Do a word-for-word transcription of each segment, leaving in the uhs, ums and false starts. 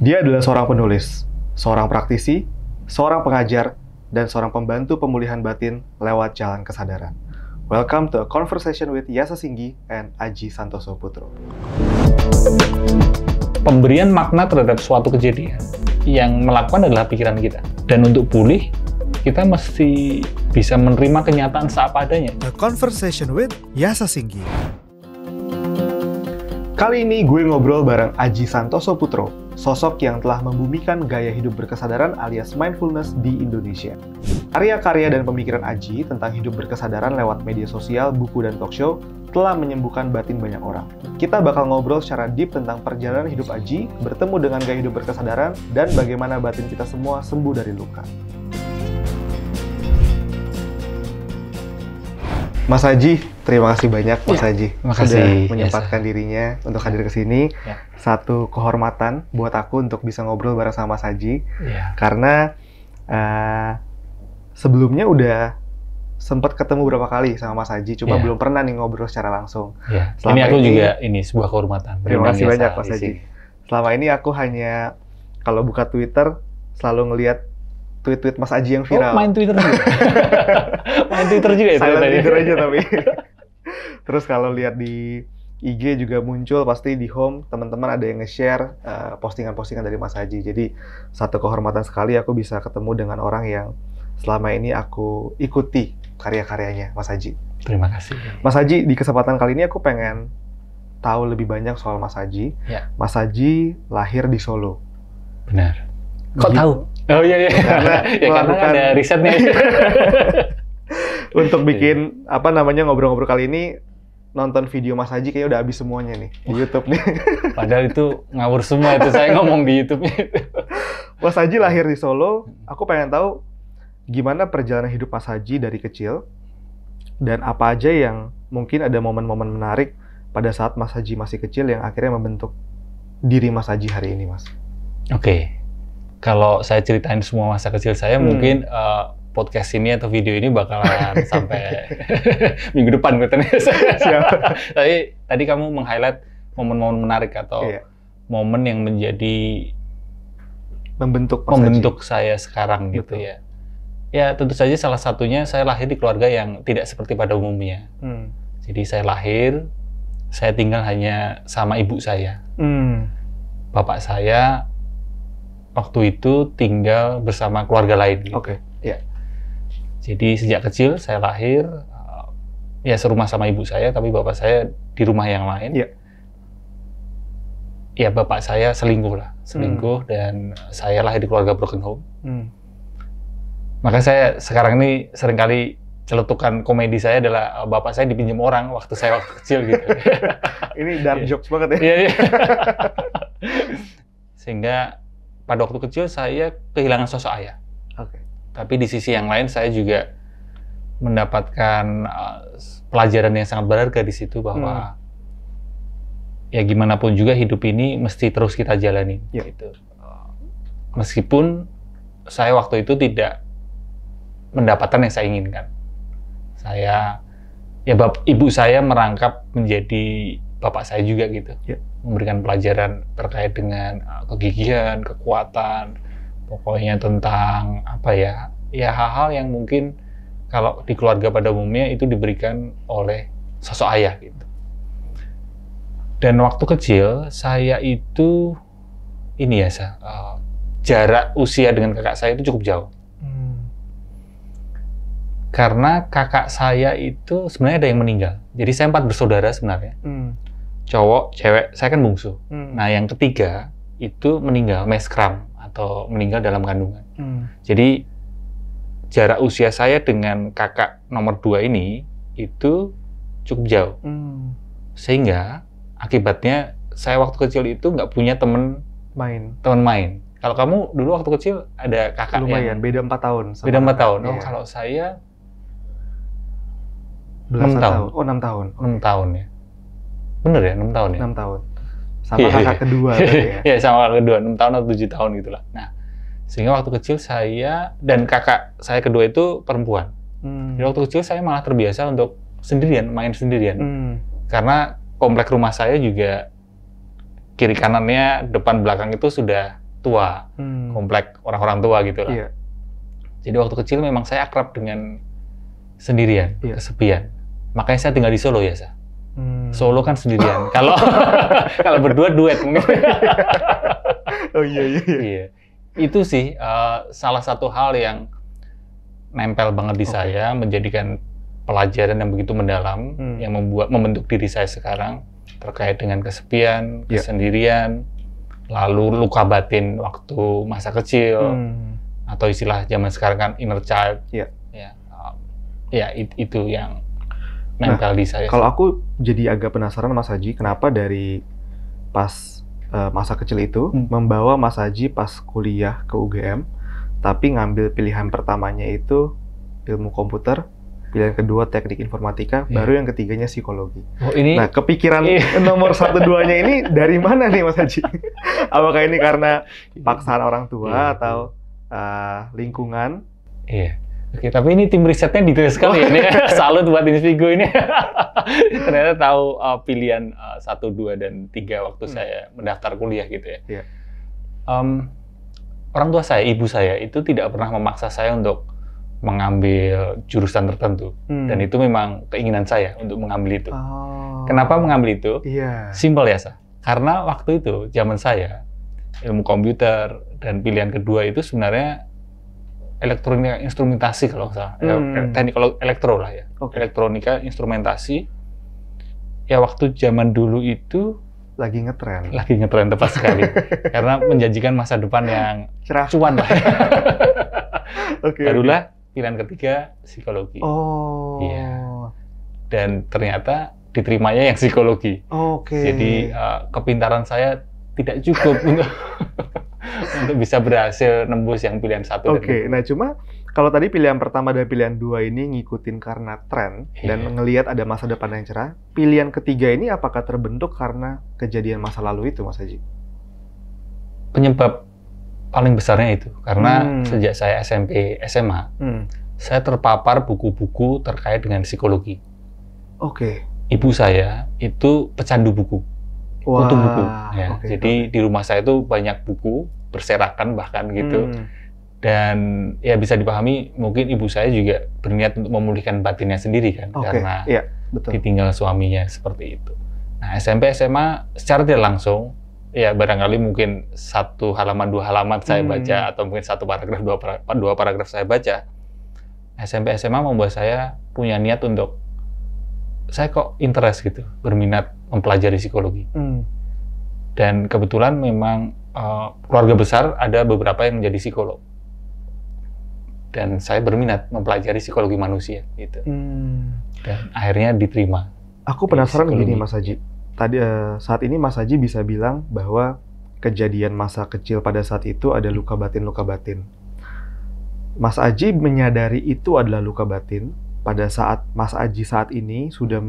Dia adalah seorang penulis, seorang praktisi, seorang pengajar, dan seorang pembantu pemulihan batin lewat jalan kesadaran. Welcome to a conversation with Yasa Singgih and Adjie Santosoputro. Pemberian makna terhadap suatu kejadian yang melakukan adalah pikiran kita. Dan untuk pulih, kita mesti bisa menerima kenyataan seapa adanya. A conversation with Yasa Singgih. Kali ini gue ngobrol bareng Adjie Santosoputro, sosok yang telah membumikan gaya hidup berkesadaran alias mindfulness di Indonesia. Karya-karya dan pemikiran Adjie tentang hidup berkesadaran lewat media sosial, buku, dan talk show telah menyembuhkan batin banyak orang. Kita bakal ngobrol secara deep tentang perjalanan hidup Adjie, bertemu dengan gaya hidup berkesadaran, dan bagaimana batin kita semua sembuh dari luka. Mas Adjie, terima kasih banyak Mas Adjie ya, sudah menyempatkan biasa. dirinya untuk hadir ke sini. Ya. Satu kehormatan buat aku untuk bisa ngobrol bareng sama Mas Adjie. Ya. Karena uh, sebelumnya udah sempat ketemu beberapa kali sama Mas Adjie, cuma ya. belum pernah nih ngobrol secara langsung. Ya. Ini aku ini, juga ini sebuah kehormatan. Terima kasih banyak Mas Adjie. Selama ini aku hanya kalau buka Twitter selalu ngelihat tweet-tweet Mas Adjie yang viral. Oh, main Twitter juga. main Twitter juga ya. Silent Twitter aja tapi. Terus kalau lihat di I G juga muncul pasti di home teman-teman ada yang nge-share uh, postingan-postingan dari Mas Adjie. Jadi satu kehormatan sekali aku bisa ketemu dengan orang yang selama ini aku ikuti karya-karyanya Mas Adjie. Terima kasih. Mas Adjie, di kesempatan kali ini aku pengen tahu lebih banyak soal Mas Adjie. Ya. Mas Adjie lahir di Solo. Benar. Kok tahu? Oh iya iya. Karena ya, karena ada risetnya. Untuk bikin apa namanya ngobrol-ngobrol kali ini nonton video Mas Adjie kayaknya udah habis semuanya nih di YouTube nih. Padahal itu ngawur semua itu saya ngomong di YouTube-nya. Mas Adjie lahir di Solo. Aku pengen tahu gimana perjalanan hidup Mas Adjie dari kecil dan apa aja yang mungkin ada momen-momen menarik pada saat Mas Adjie masih kecil yang akhirnya membentuk diri Mas Adjie hari ini, Mas. Oke. Okay. Kalau saya ceritain semua masa kecil saya, hmm. mungkin uh, podcast ini atau video ini bakalan sampai minggu depan katanya. Tapi tadi kamu meng-highlight momen-momen menarik atau iya. momen yang menjadi membentuk membentuk saya sekarang. Betul. Gitu ya. Ya tentu saja salah satunya saya lahir di keluarga yang tidak seperti pada umumnya. Hmm. Jadi saya lahir, saya tinggal hanya sama ibu saya. Hmm. Bapak saya waktu itu tinggal bersama keluarga lain. Gitu. Oke. Okay. Yeah. Jadi sejak kecil saya lahir ya serumah sama ibu saya, tapi bapak saya di rumah yang lain. Yeah. Ya bapak saya selingkuh lah, selingkuh mm. dan saya lahir di keluarga broken home. Mm. Maka saya sekarang ini seringkali celetukan komedi saya adalah bapak saya dipinjam orang waktu saya waktu kecil gitu. Ini dark jokes banget ya. Iya. Yeah, yeah. Sehingga pada waktu kecil saya kehilangan sosok ayah. Okay. Tapi di sisi yang lain saya juga mendapatkan uh, pelajaran yang sangat berharga di situ bahwa hmm. ya gimana pun juga hidup ini mesti terus kita jalani. Yeah. Gitu. Meskipun saya waktu itu tidak mendapatkan yang saya inginkan. Saya ya bap, ibu saya merangkap menjadi bapak saya juga gitu. Yeah. Memberikan pelajaran terkait dengan kegigihan, kekuatan, pokoknya tentang apa ya, ya hal-hal yang mungkin kalau di keluarga pada umumnya itu diberikan oleh sosok ayah gitu. Dan waktu kecil saya itu ini ya, saya, uh, jarak usia dengan kakak saya itu cukup jauh. Hmm. Karena kakak saya itu sebenarnya ada yang meninggal. Jadi saya empat bersaudara sebenarnya. Hmm. Cowok, cewek, saya kan bungsu. Hmm. Nah, yang ketiga itu meninggal meskram atau meninggal dalam kandungan. Hmm. Jadi jarak usia saya dengan kakak nomor dua ini itu cukup jauh. Hmm. Sehingga akibatnya saya waktu kecil itu nggak punya temen main. Temen main. Kalau kamu dulu waktu kecil ada kakak lumayan, yang beda empat tahun. Beda empat tahun. Oh, kalau saya enam tahun. Oh, enam tahun. Enam tahun ya. Bener ya, enam tahun ya? enam tahun. Sama yeah, kakak yeah. kedua tadi ya? Iya, yeah, sama kakak kedua, enam tahun atau tujuh tahun gitulah. Nah, sehingga waktu kecil saya, dan kakak saya kedua itu perempuan. Hmm. Jadi waktu kecil saya malah terbiasa untuk sendirian, main sendirian. Hmm. Karena komplek rumah saya juga kiri kanannya, depan belakang itu sudah tua, hmm. komplek orang-orang tua gitu lah. Iya. Jadi waktu kecil memang saya akrab dengan sendirian, iya. kesepian. Makanya saya tinggal di Solo ya, saya. Hmm. Solo kan sendirian. Kalau kalau berdua duet mungkin. Oh iya iya. Iya. Itu sih uh, salah satu hal yang nempel banget di okay. saya, menjadikan pelajaran yang begitu mendalam hmm. yang membuat membentuk diri saya sekarang terkait dengan kesepian, yeah. kesendirian, lalu luka batin waktu masa kecil hmm. atau istilah zaman sekarang kan inner child. Yeah. Ya, um, ya it, itu yang nempel nah, di saya. Kalau aku jadi agak penasaran Mas Adjie, kenapa dari pas uh, masa kecil itu hmm. membawa Mas Adjie pas kuliah ke U G M, tapi ngambil pilihan pertamanya itu ilmu komputer. Pilihan kedua teknik informatika, yeah. baru yang ketiganya psikologi. Oh, ini... Nah, kepikiran nomor satu duanya ini dari mana nih Mas Adjie? Apakah ini karena paksaan orang tua yeah. atau uh, lingkungan? Iya. Yeah. Oke, okay, tapi ini tim risetnya detail sekali ya. Ini salut buat Inspigo ini. Ternyata tahu uh, pilihan uh, satu, dua, dan tiga waktu hmm. saya mendaftar kuliah gitu ya. Yeah. Um, orang tua saya, ibu saya itu tidak pernah memaksa saya untuk mengambil jurusan tertentu hmm. dan itu memang keinginan saya untuk mengambil itu. Oh. Kenapa mengambil itu? Yeah. Simpel ya, Sa. Karena waktu itu zaman saya ilmu komputer dan pilihan kedua itu sebenarnya elektronika instrumentasi kalau salah. Hmm. Teknik elektro lah ya. Okay. Elektronika instrumentasi. Ya waktu zaman dulu itu lagi ngetren. Lagi ngetren tepat sekali. Karena menjanjikan masa depan yang cerah. Cuan lah. Okay, Barulah okay. pilihan ketiga psikologi. Oh. Iya. Dan ternyata diterimanya yang psikologi. Oke. Okay. Jadi uh, kepintaran saya tidak cukup untuk untuk bisa berhasil nembus yang pilihan satu. Oke. Okay. Nah cuma kalau tadi pilihan pertama dan pilihan dua ini ngikutin karena tren yeah. dan ngelihat ada masa depan yang cerah. Pilihan ketiga ini apakah terbentuk karena kejadian masa lalu itu, Mas Adjie? Penyebab paling besarnya itu karena hmm. sejak saya S M P S M A hmm. saya terpapar buku-buku terkait dengan psikologi. Oke. Okay. Ibu saya itu pecandu buku, wow. kutu buku. Ya, okay. Jadi di rumah saya itu banyak buku berserakan bahkan gitu. Hmm. Dan ya bisa dipahami mungkin ibu saya juga berniat untuk memulihkan batinnya sendiri kan okay. karena ya, betul. ditinggal suaminya seperti itu. Nah S M P S M A secara tidak langsung. Ya barangkali mungkin satu halaman dua halaman saya baca hmm. atau mungkin satu paragraf dua paragraf, dua paragraf saya baca. S M P S M A membuat saya punya niat untuk saya kok interest gitu berminat mempelajari psikologi. Hmm. Dan kebetulan memang uh, keluarga besar ada beberapa yang menjadi psikolog. Dan saya berminat mempelajari psikologi manusia gitu. Hmm. Dan akhirnya diterima. Aku penasaran begini Mas Adjie. Tadi saat ini Mas Adjie bisa bilang bahwa kejadian masa kecil pada saat itu ada luka batin-luka batin. Mas Adjie menyadari itu adalah luka batin pada saat Mas Adjie saat ini sudah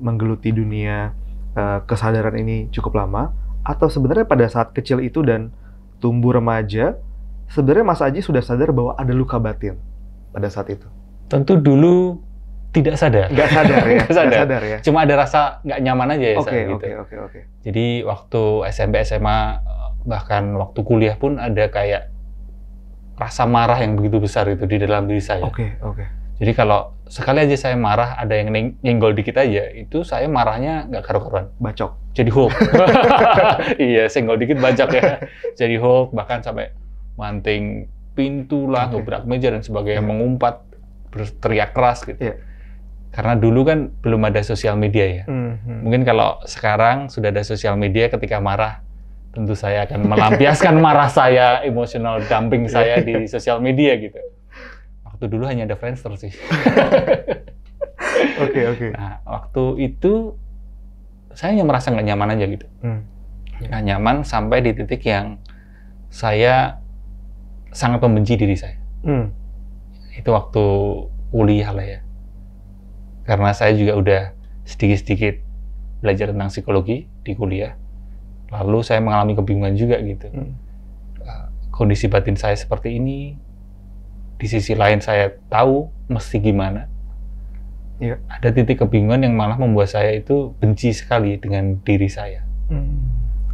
menggeluti dunia uh, kesadaran ini cukup lama, atau sebenarnya pada saat kecil itu dan tumbuh remaja sebenarnya Mas Adjie sudah sadar bahwa ada luka batin pada saat itu? Tentu dulu tidak sadar. Nggak sadar ya? Nggak sadar. Nggak sadar ya? Cuma ada rasa nggak nyaman aja ya. Oke, oke, oke, oke. Jadi waktu S M P S M A, bahkan waktu kuliah pun ada kayak rasa marah yang begitu besar itu di dalam diri saya. Oke, okay, oke. Okay. Jadi kalau sekali aja saya marah, ada yang neng nenggol dikit aja, itu saya marahnya nggak karu-karuan. Bacok. Jadi Hulk. Iya, senggol dikit bacok ya. Jadi Hulk, bahkan sampai manting pintu lah, okay. ngebrak meja dan sebagainya, yeah. mengumpat, berteriak keras gitu. Yeah. Karena dulu kan belum ada sosial media ya. Mm-hmm. Mungkin kalau sekarang sudah ada sosial media, ketika marah, tentu saya akan melampiaskan marah saya, emotional dumping saya di sosial media gitu. Waktu dulu hanya ada Friendster sih. Oke, okay, oke. Okay. Nah, waktu itu saya hanya merasa nggak nyaman aja gitu. Mm. Nggak nyaman sampai di titik yang saya sangat membenci diri saya. Mm. Itu waktu kuliah lah ya. Karena saya juga udah sedikit-sedikit belajar tentang psikologi di kuliah, lalu saya mengalami kebingungan juga gitu. Hmm. Kondisi batin saya seperti ini, di sisi lain saya tahu mesti gimana. Ya. Ada titik kebingungan yang malah membuat saya itu benci sekali dengan diri saya. Hmm.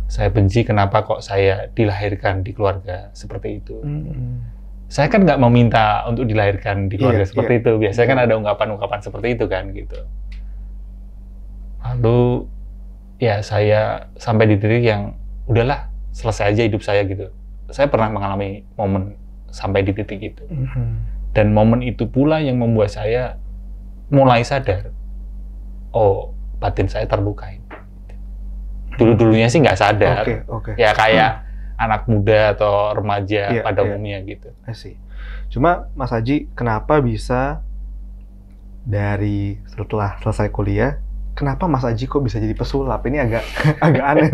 saya benci kenapa kok saya dilahirkan di keluarga seperti itu. Mm-hmm. Saya kan nggak meminta untuk dilahirkan di keluarga yeah, seperti yeah. itu. Biasanya kan ada ungkapan-ungkapan seperti itu kan gitu. Lalu ya saya sampai di titik yang udahlah selesai aja hidup saya gitu. Saya pernah mengalami momen sampai di titik itu. Mm-hmm. Dan momen itu pula yang membuat saya mulai sadar, oh batin saya terlukai. Dulu-dulunya sih nggak sadar, okay, okay. ya kayak hmm. anak muda atau remaja yeah, pada yeah. umumnya gitu. Asih. Cuma Mas Adjie, kenapa bisa dari setelah selesai kuliah, kenapa Mas Adjie kok bisa jadi pesulap? Ini agak agak aneh.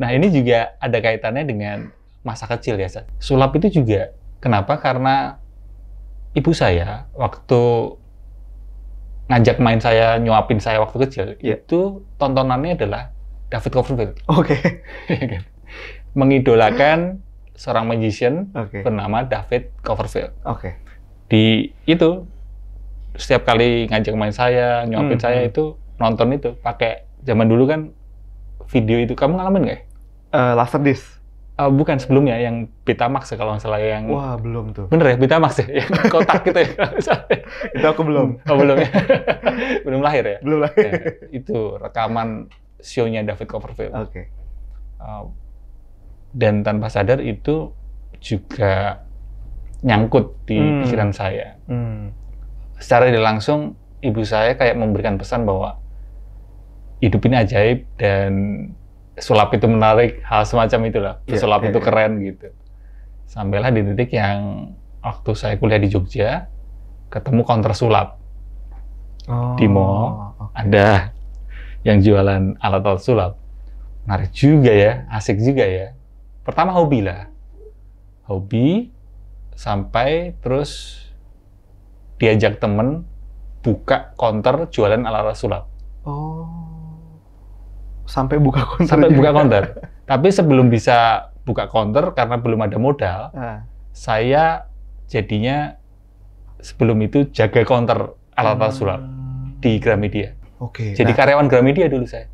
Nah ini juga ada kaitannya dengan masa kecil ya. Sulap itu juga kenapa? Karena ibu saya waktu ngajak main saya, nyuapin saya waktu kecil, yeah. itu tontonannya adalah David Copperfield. Oke. Okay. Mengidolakan seorang magician okay. bernama David Copperfield. Oke. Okay. Di itu, setiap kali ngajak main saya, nyuapin hmm, saya hmm. itu, nonton itu, pakai zaman dulu kan video itu. Kamu ngalamin nggak ya? Uh, Laserdisc. Uh, bukan, sebelumnya yang Betamax ya kalau nggak salah yang... Wah, belum tuh. Bener ya, Betamax ya? Yang kotak gitu ya? Itu aku belum. Oh, belum ya? Belum lahir ya? Belum lahir. Ya, itu rekaman show-nya David Copperfield. Oke. Okay. Uh, dan tanpa sadar itu juga nyangkut di hmm. pikiran saya. Hmm. Secara tidak langsung, ibu saya kayak memberikan pesan bahwa hidup ini ajaib dan... sulap itu menarik, hal semacam itulah. Pesulap yeah, yeah, itu yeah. keren gitu. Sampailah di titik yang waktu saya kuliah di Jogja, ketemu konter sulap. Oh, di mall okay. ada yang jualan alat-alat sulap. Menarik juga ya, asik juga ya. Pertama hobi lah. Hobi sampai terus diajak temen buka konter jualan alat-alat sulap. Oh. Sampai buka konter. Sampai juga. buka konter. Tapi sebelum bisa buka konter, karena belum ada modal, ah. saya jadinya sebelum itu jaga konter alat-alat sulap hmm. di Gramedia. Oke. Okay, Jadi nah. karyawan Gramedia dulu saya.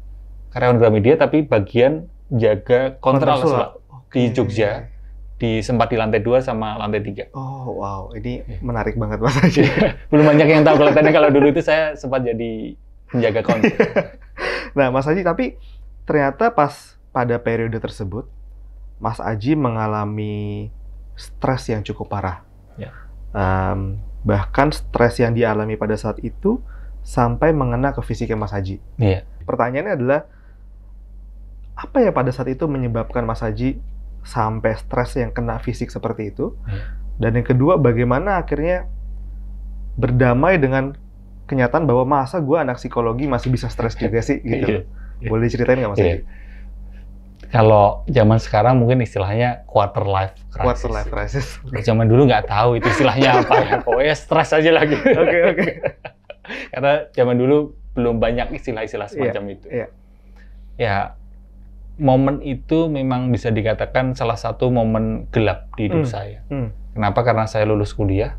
Karyawan Gramedia tapi bagian jaga konter alat sulap okay. di Jogja. Di sempat di lantai dua sama lantai tiga. Oh wow, ini yeah. menarik banget Mas Adjie. Belum banyak yang tahu kelihatannya kalau dulu itu saya sempat jadi penjaga konter. Nah, Mas Adjie, tapi ternyata pas pada periode tersebut, Mas Adjie mengalami stres yang cukup parah. Ya. Um, bahkan stres yang dialami pada saat itu sampai mengena ke fisiknya Mas Adjie. Ya. Pertanyaannya adalah, apa ya pada saat itu menyebabkan Mas Adjie sampai stres yang kena fisik seperti itu? Ya. Dan yang kedua, bagaimana akhirnya berdamai dengan kenyataan bahwa masa gue anak psikologi masih bisa stres juga sih gitu. Boleh diceritain nggak Mas Adjie? Kalau zaman sekarang mungkin istilahnya quarter life crisis. Quarter life crisis. Kalau zaman dulu nggak tahu itu istilahnya apa ya. Pokoknya stres aja lah gitu. Oke oke. Karena zaman dulu belum banyak istilah-istilah semacam yeah, itu. Yeah. Ya momen itu memang bisa dikatakan salah satu momen gelap di hidup mm, saya. Mm. Kenapa? Karena saya lulus kuliah,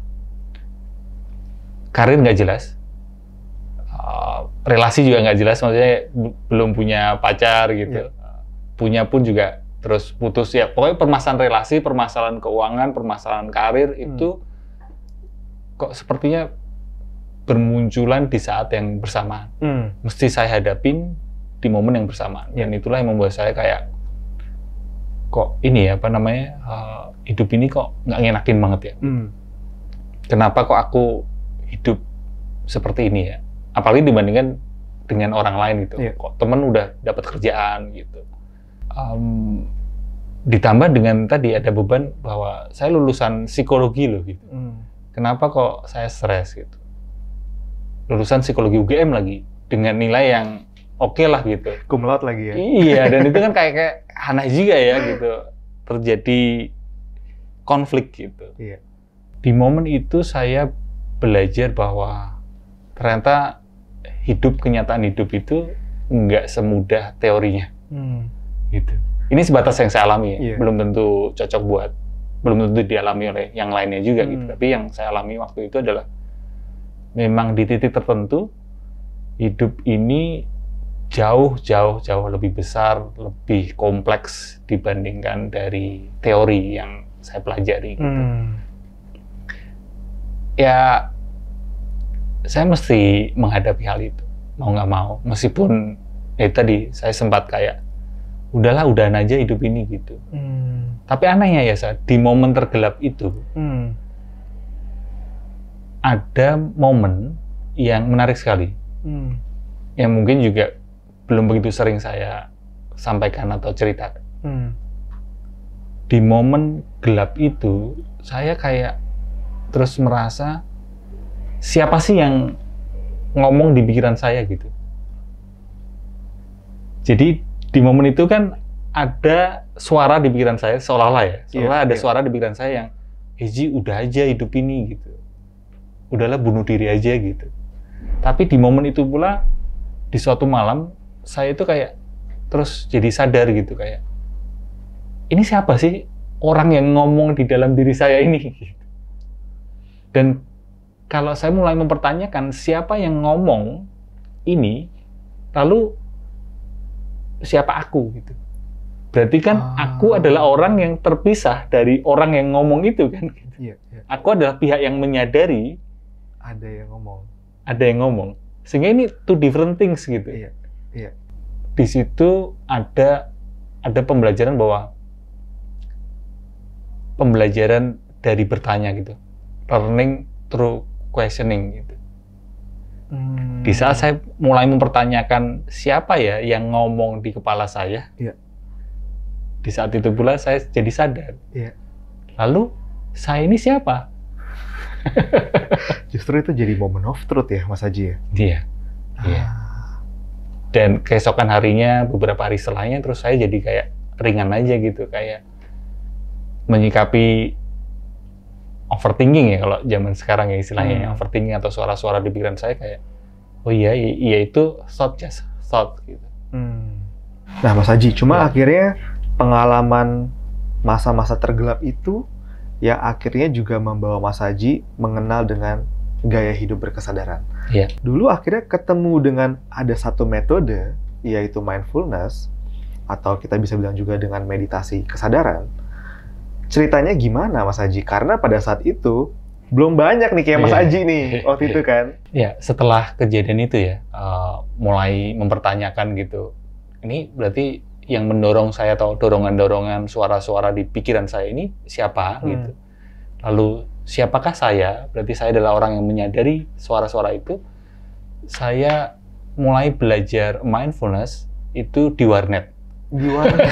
karir nggak jelas. Relasi juga nggak jelas, maksudnya belum punya pacar gitu. Yeah. Punya pun juga terus putus. Ya pokoknya permasalahan relasi, permasalahan keuangan, permasalahan karir hmm. itu kok sepertinya bermunculan di saat yang bersamaan. Hmm. Mesti saya hadapin di momen yang bersamaan. Yeah. Dan itulah yang membuat saya kayak kok ini ya apa namanya uh, hidup ini kok nggak ngenakin banget ya. Hmm. Kenapa kok aku hidup seperti ini ya? Apalagi dibandingkan dengan orang lain gitu, yeah. kok temen udah dapat kerjaan gitu. Um, ditambah dengan tadi ada beban bahwa saya lulusan psikologi loh gitu. Mm. Kenapa kok saya stres gitu? Lulusan psikologi U G M lagi dengan nilai yang oke okay lah gitu. Cum laude lagi ya. Iya, dan itu kan kayak kayak aneh juga ya gitu. Terjadi konflik gitu. Yeah. Di momen itu saya belajar bahwa ternyata hidup, kenyataan hidup itu nggak semudah teorinya. Hmm. Gitu. Ini sebatas yang saya alami ya, yeah. belum tentu cocok buat, belum tentu dialami oleh yang lainnya juga hmm. gitu. Tapi yang saya alami waktu itu adalah memang di titik tertentu hidup ini jauh-jauh-jauh lebih besar, lebih kompleks dibandingkan dari teori yang saya pelajari. Gitu. Hmm. Ya, saya mesti menghadapi hal itu, mau nggak mau. Meskipun, ya tadi, saya sempat kayak, udahlah, udahan aja hidup ini, gitu. Hmm. Tapi anehnya ya, saya, di momen tergelap itu, hmm. ada momen yang menarik sekali. Hmm. Yang mungkin juga belum begitu sering saya sampaikan atau cerita. Hmm. Di momen gelap itu, saya kayak terus merasa, siapa sih yang ngomong di pikiran saya gitu. Jadi di momen itu kan ada suara di pikiran saya, seolah-olah ya, seolah yeah, ada yeah. suara di pikiran saya yang, Adjie, udah aja hidup ini gitu. Udahlah, bunuh diri aja gitu. Tapi di momen itu pula, di suatu malam, saya itu kayak terus jadi sadar gitu, kayak, ini siapa sih orang yang ngomong di dalam diri saya ini? Dan kalau saya mulai mempertanyakan siapa yang ngomong ini, lalu siapa aku gitu? Berarti kan ah. aku adalah orang yang terpisah dari orang yang ngomong itu kan? Iya, iya. Aku adalah pihak yang menyadari ada yang ngomong. Ada yang ngomong. Sehingga ini two different things gitu. Iya, iya. Di situ ada ada pembelajaran bahwa pembelajaran dari bertanya gitu, learning through questioning gitu. Hmm. Di saat saya mulai mempertanyakan siapa ya yang ngomong di kepala saya, ya. Di saat itu pula saya jadi sadar. Ya. Lalu saya ini siapa? Justru itu jadi moment of truth ya, Mas Adjie ya. Iya. Ah. Iya. Dan keesokan harinya, beberapa hari setelahnya, terus saya jadi kayak ringan aja gitu, kayak menyikapi overthinking ya, kalau zaman sekarang ya istilahnya, hmm. overthinking atau suara-suara di pikiran saya kayak, oh iya, iya itu thought, just thought gitu. Hmm. Nah Mas Adjie, cuma ya. akhirnya pengalaman masa-masa tergelap itu yang akhirnya juga membawa Mas Adjie mengenal dengan gaya hidup berkesadaran. Ya. Dulu akhirnya ketemu dengan ada satu metode, yaitu mindfulness, atau kita bisa bilang juga dengan meditasi kesadaran. Ceritanya gimana Mas Adjie? Karena pada saat itu belum banyak nih kayak Mas yeah. Adjie nih waktu itu kan. Ya, yeah, setelah kejadian itu ya, uh, mulai mempertanyakan gitu. Ini berarti yang mendorong saya atau dorongan-dorongan suara-suara di pikiran saya ini siapa hmm. gitu. Lalu siapakah saya? Berarti saya adalah orang yang menyadari suara-suara itu. Saya mulai belajar mindfulness itu di warnet. Di warnet.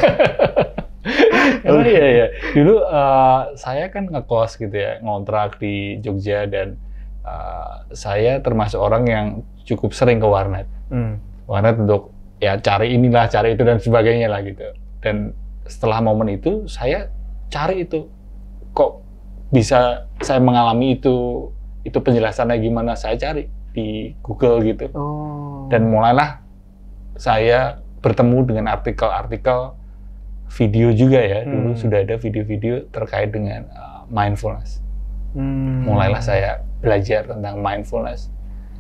Oh iya ya, dulu uh, saya kan ngekos gitu ya, ngontrak di Jogja, dan uh, saya termasuk orang yang cukup sering ke warnet. Hmm. Warnet untuk ya cari inilah, cari itu dan sebagainya lah gitu. Dan setelah momen itu saya cari itu, kok bisa saya mengalami itu, itu penjelasannya gimana, saya cari di Google gitu. Oh. Dan mulailah saya bertemu dengan artikel-artikel, video juga ya, dulu hmm. sudah ada video-video terkait dengan uh, mindfulness. Hmm. Mulailah saya belajar tentang mindfulness.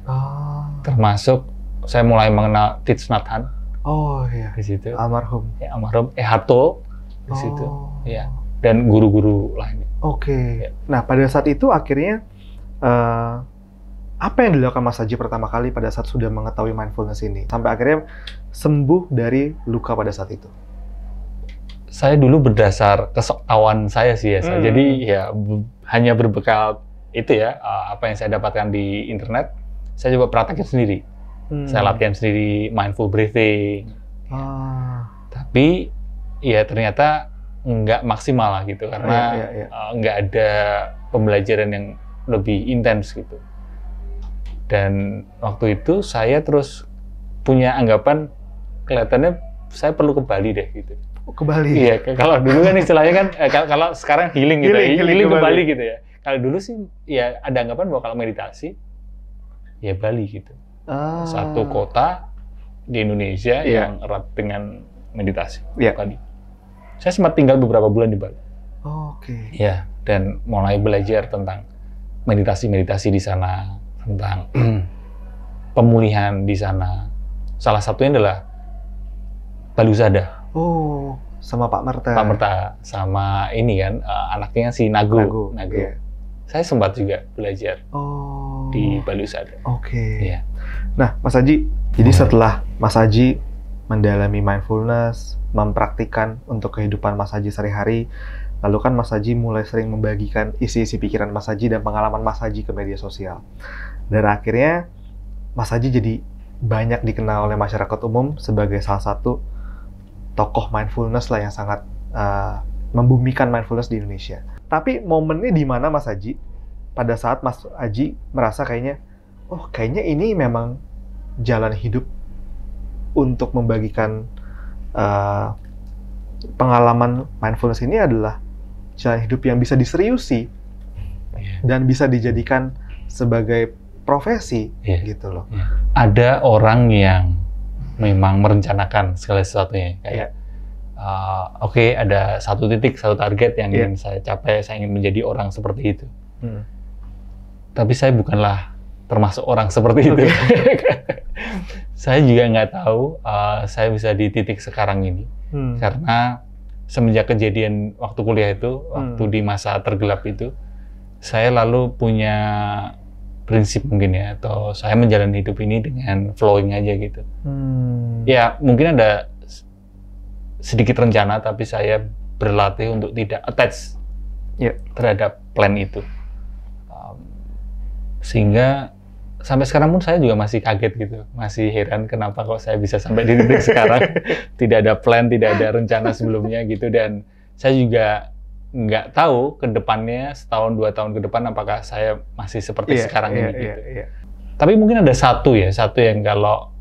Oh. Termasuk saya mulai mengenal Thich Nhat Hanh. Oh iya. Di situ. Almarhum. Ya, almarhum Ehato di oh. situ. Ya. Dan guru-guru lainnya. Oke. Okay. Ya. Nah pada saat itu akhirnya uh, apa yang dilakukan Mas Adjie pertama kali pada saat sudah mengetahui mindfulness ini sampai akhirnya sembuh dari luka pada saat itu? Saya dulu berdasar kesetahuan saya sih ya, hmm. jadi ya hanya berbekal itu ya, uh, apa yang saya dapatkan di internet, saya coba praktekin sendiri. Hmm. Saya latihan sendiri mindful breathing. Ah. Tapi ya ternyata nggak maksimal lah gitu, karena ya, ya, ya. Uh, nggak ada pembelajaran yang lebih intens gitu. Dan waktu itu saya terus punya anggapan kelihatannya saya perlu ke Bali deh gitu. Ke Bali. Iya, kalau dulu kan istilahnya kan eh, kalau sekarang healing gitu, healing, healing, healing ke, Bali. ke Bali gitu ya. Kalau dulu sih ya ada anggapan bahwa kalau meditasi ya Bali gitu. Ah. Satu kota di Indonesia yeah. yang erat dengan meditasi. Iya. Yeah. Saya sempat tinggal beberapa bulan di Bali. Oh, oke. Okay. Ya, dan mulai belajar tentang meditasi-meditasi di sana, tentang pemulihan di sana. Salah satunya adalah Balusada. Oh, sama Pak Merta. Pak Merta sama ini kan uh, anaknya si Nago. Nago. Nago. Yeah. Saya sempat juga belajar oh. di Balusada. Oke. Okay. Yeah. Nah, Mas Adjie, jadi setelah Mas Adjie mendalami mindfulness, mempraktikkan untuk kehidupan Mas Adjie sehari-hari, lalu kan Mas Adjie mulai sering membagikan isi-isi pikiran Mas Adjie dan pengalaman Mas Adjie ke media sosial. Dan akhirnya Mas Adjie jadi banyak dikenal oleh masyarakat umum sebagai salah satu tokoh mindfulness lah yang sangat uh, membumikan mindfulness di Indonesia. Tapi momennya di mana Mas Adjie? Pada saat Mas Adjie merasa kayaknya, oh kayaknya ini memang jalan hidup untuk membagikan uh, pengalaman mindfulness ini adalah jalan hidup yang bisa diseriusi yeah. dan bisa dijadikan sebagai profesi yeah. gitu loh. Yeah. Ada orang yang memang merencanakan segala sesuatunya kayak yeah. uh, oke okay, ada satu titik satu target yang yeah. ingin saya capai, saya ingin menjadi orang seperti itu. Hmm. Tapi saya bukanlah termasuk orang seperti okay. itu. Saya juga nggak tahu uh, saya bisa di titik sekarang ini hmm. karena semenjak kejadian waktu kuliah itu, hmm. waktu di masa tergelap itu, saya lalu punya prinsip mungkin ya, atau saya menjalani hidup ini dengan flowing aja gitu. Hmm. Ya mungkin ada sedikit rencana, tapi saya berlatih untuk tidak attach yeah. terhadap plan itu. Um, sehingga sampai sekarang pun saya juga masih kaget gitu, masih heran kenapa kok saya bisa sampai di titik sekarang. Tidak ada plan, tidak ada rencana sebelumnya gitu, dan saya juga nggak tahu ke depannya setahun dua tahun ke depan apakah saya masih seperti yeah, sekarang yeah, ini yeah, gitu. Yeah. Tapi mungkin ada satu ya, satu yang kalau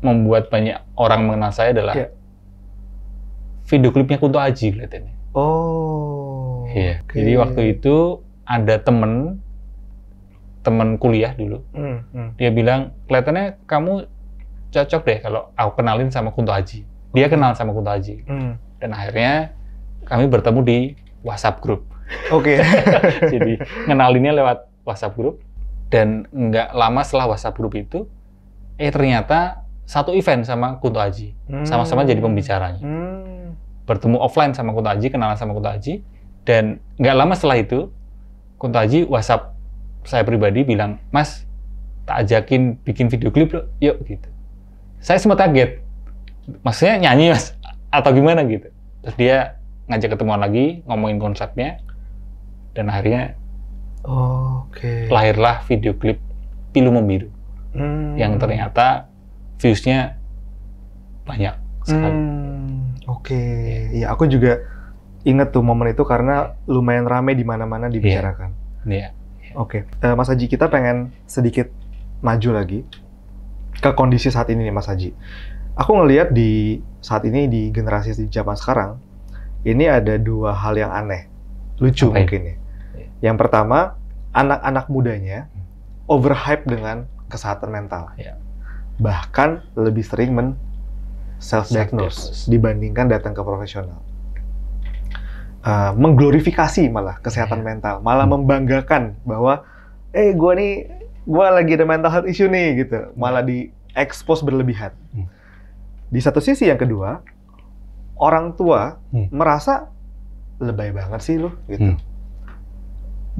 membuat banyak orang mengenal saya adalah yeah. video klipnya Kunto Adjie kelihatannya. Oh. Iya. Yeah. Okay. Jadi waktu itu ada temen temen kuliah dulu. Mm, mm. Dia bilang kelihatannya kamu cocok deh kalau aku kenalin sama Kunto Adjie. Dia kenal sama Kunto Adjie. Mm. Dan akhirnya kami bertemu di WhatsApp group. Oke. Okay. Jadi ngenalinnya lewat WhatsApp group, dan nggak lama setelah WhatsApp group itu, eh ternyata satu event sama Kunto Adjie, sama-sama hmm. jadi pembicaranya. Hmm. Bertemu offline sama Kunto Adjie, kenalan sama Kunto Adjie, dan nggak lama setelah itu Kunto Adjie WhatsApp saya pribadi bilang, Mas, tak ajakin bikin video klip lo, yuk gitu. Saya sempat kaget, maksudnya nyanyi Mas atau gimana gitu. Terus dia ngajak ketemuan lagi, ngomongin konsepnya, dan akhirnya oh, okay. lahirlah video klip Pilu Membiru hmm. yang ternyata viewsnya banyak sekali. Hmm. Oke, okay. ya. ya aku juga inget tuh momen itu karena lumayan rame di mana-mana dibicarakan. Iya. Ya. Oke, okay. uh, Mas Adjie, kita pengen sedikit maju lagi ke kondisi saat ini nih Mas Adjie. Aku ngelihat di saat ini di generasi di zaman sekarang. Ini ada dua hal yang aneh, lucu Sampai. mungkin ya. Yeah. Yang pertama, anak-anak mudanya overhype dengan kesehatan mental. Yeah. Bahkan lebih sering men self-diagnose dibandingkan datang ke profesional. Uh, mengglorifikasi malah kesehatan yeah. mental, malah hmm. membanggakan bahwa, eh gua nih, gua lagi ada mental health issue nih gitu. Malah di-expose berlebihan. Hmm. Di satu sisi yang kedua, orang tua hmm. merasa lebay banget sih lu gitu. Hmm.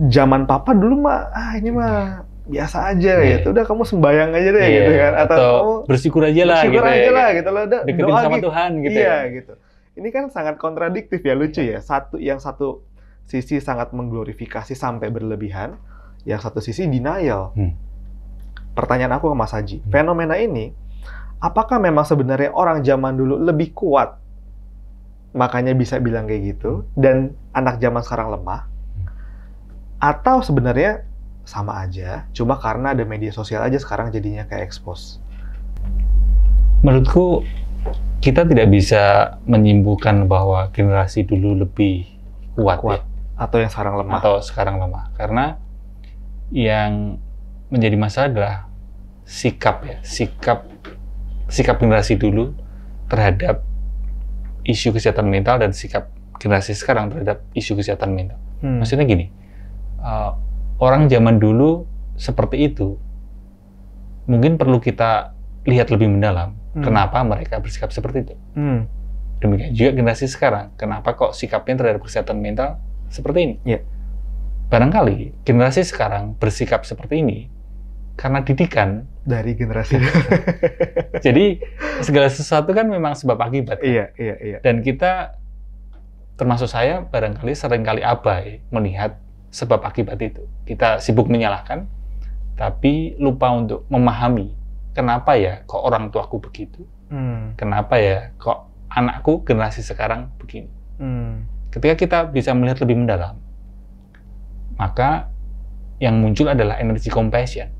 Zaman papa dulu mah ah ini mah biasa aja yeah. gitu. Udah kamu sembayang aja deh yeah. gitu kan, atau, atau kamu bersyukur aja lah bersyukur gitu. Bersyukur aja ya, lah gitu loh. Deketin doa sama gitu. Tuhan gitu. Iya ya. gitu. Ini kan sangat kontradiktif ya, lucu yeah. ya. Satu yang satu sisi sangat mengglorifikasi sampai berlebihan, yang satu sisi denial. Hmm. Pertanyaan aku ke Mas Adjie, hmm. fenomena ini apakah memang sebenarnya orang zaman dulu lebih kuat? Makanya bisa bilang kayak gitu, dan anak zaman sekarang lemah, atau sebenarnya sama aja, cuma karena ada media sosial aja sekarang jadinya kayak expose. Menurutku kita tidak bisa menyimpulkan bahwa generasi dulu lebih kuat, kuat ya? atau yang sekarang lemah, atau sekarang lemah, karena yang menjadi masalah adalah sikap ya, sikap sikap generasi dulu terhadap isu kesehatan mental dan sikap generasi sekarang terhadap isu kesehatan mental. Hmm. Maksudnya gini, uh, orang zaman dulu seperti itu mungkin perlu kita lihat lebih mendalam hmm. kenapa mereka bersikap seperti itu. Hmm. Demikian juga generasi sekarang, kenapa kok sikapnya terhadap kesehatan mental seperti ini? Yeah. Barangkali generasi sekarang bersikap seperti ini karena didikan dari generasi. Jadi segala sesuatu kan memang sebab akibat. Kan? Iya, iya, iya. Dan kita termasuk saya barangkali seringkali abai melihat sebab akibat itu. Kita sibuk menyalahkan, tapi lupa untuk memahami kenapa ya kok orang tuaku begitu, hmm. kenapa ya kok anakku generasi sekarang begini. Hmm. Ketika kita bisa melihat lebih mendalam, maka yang muncul adalah energi compassion.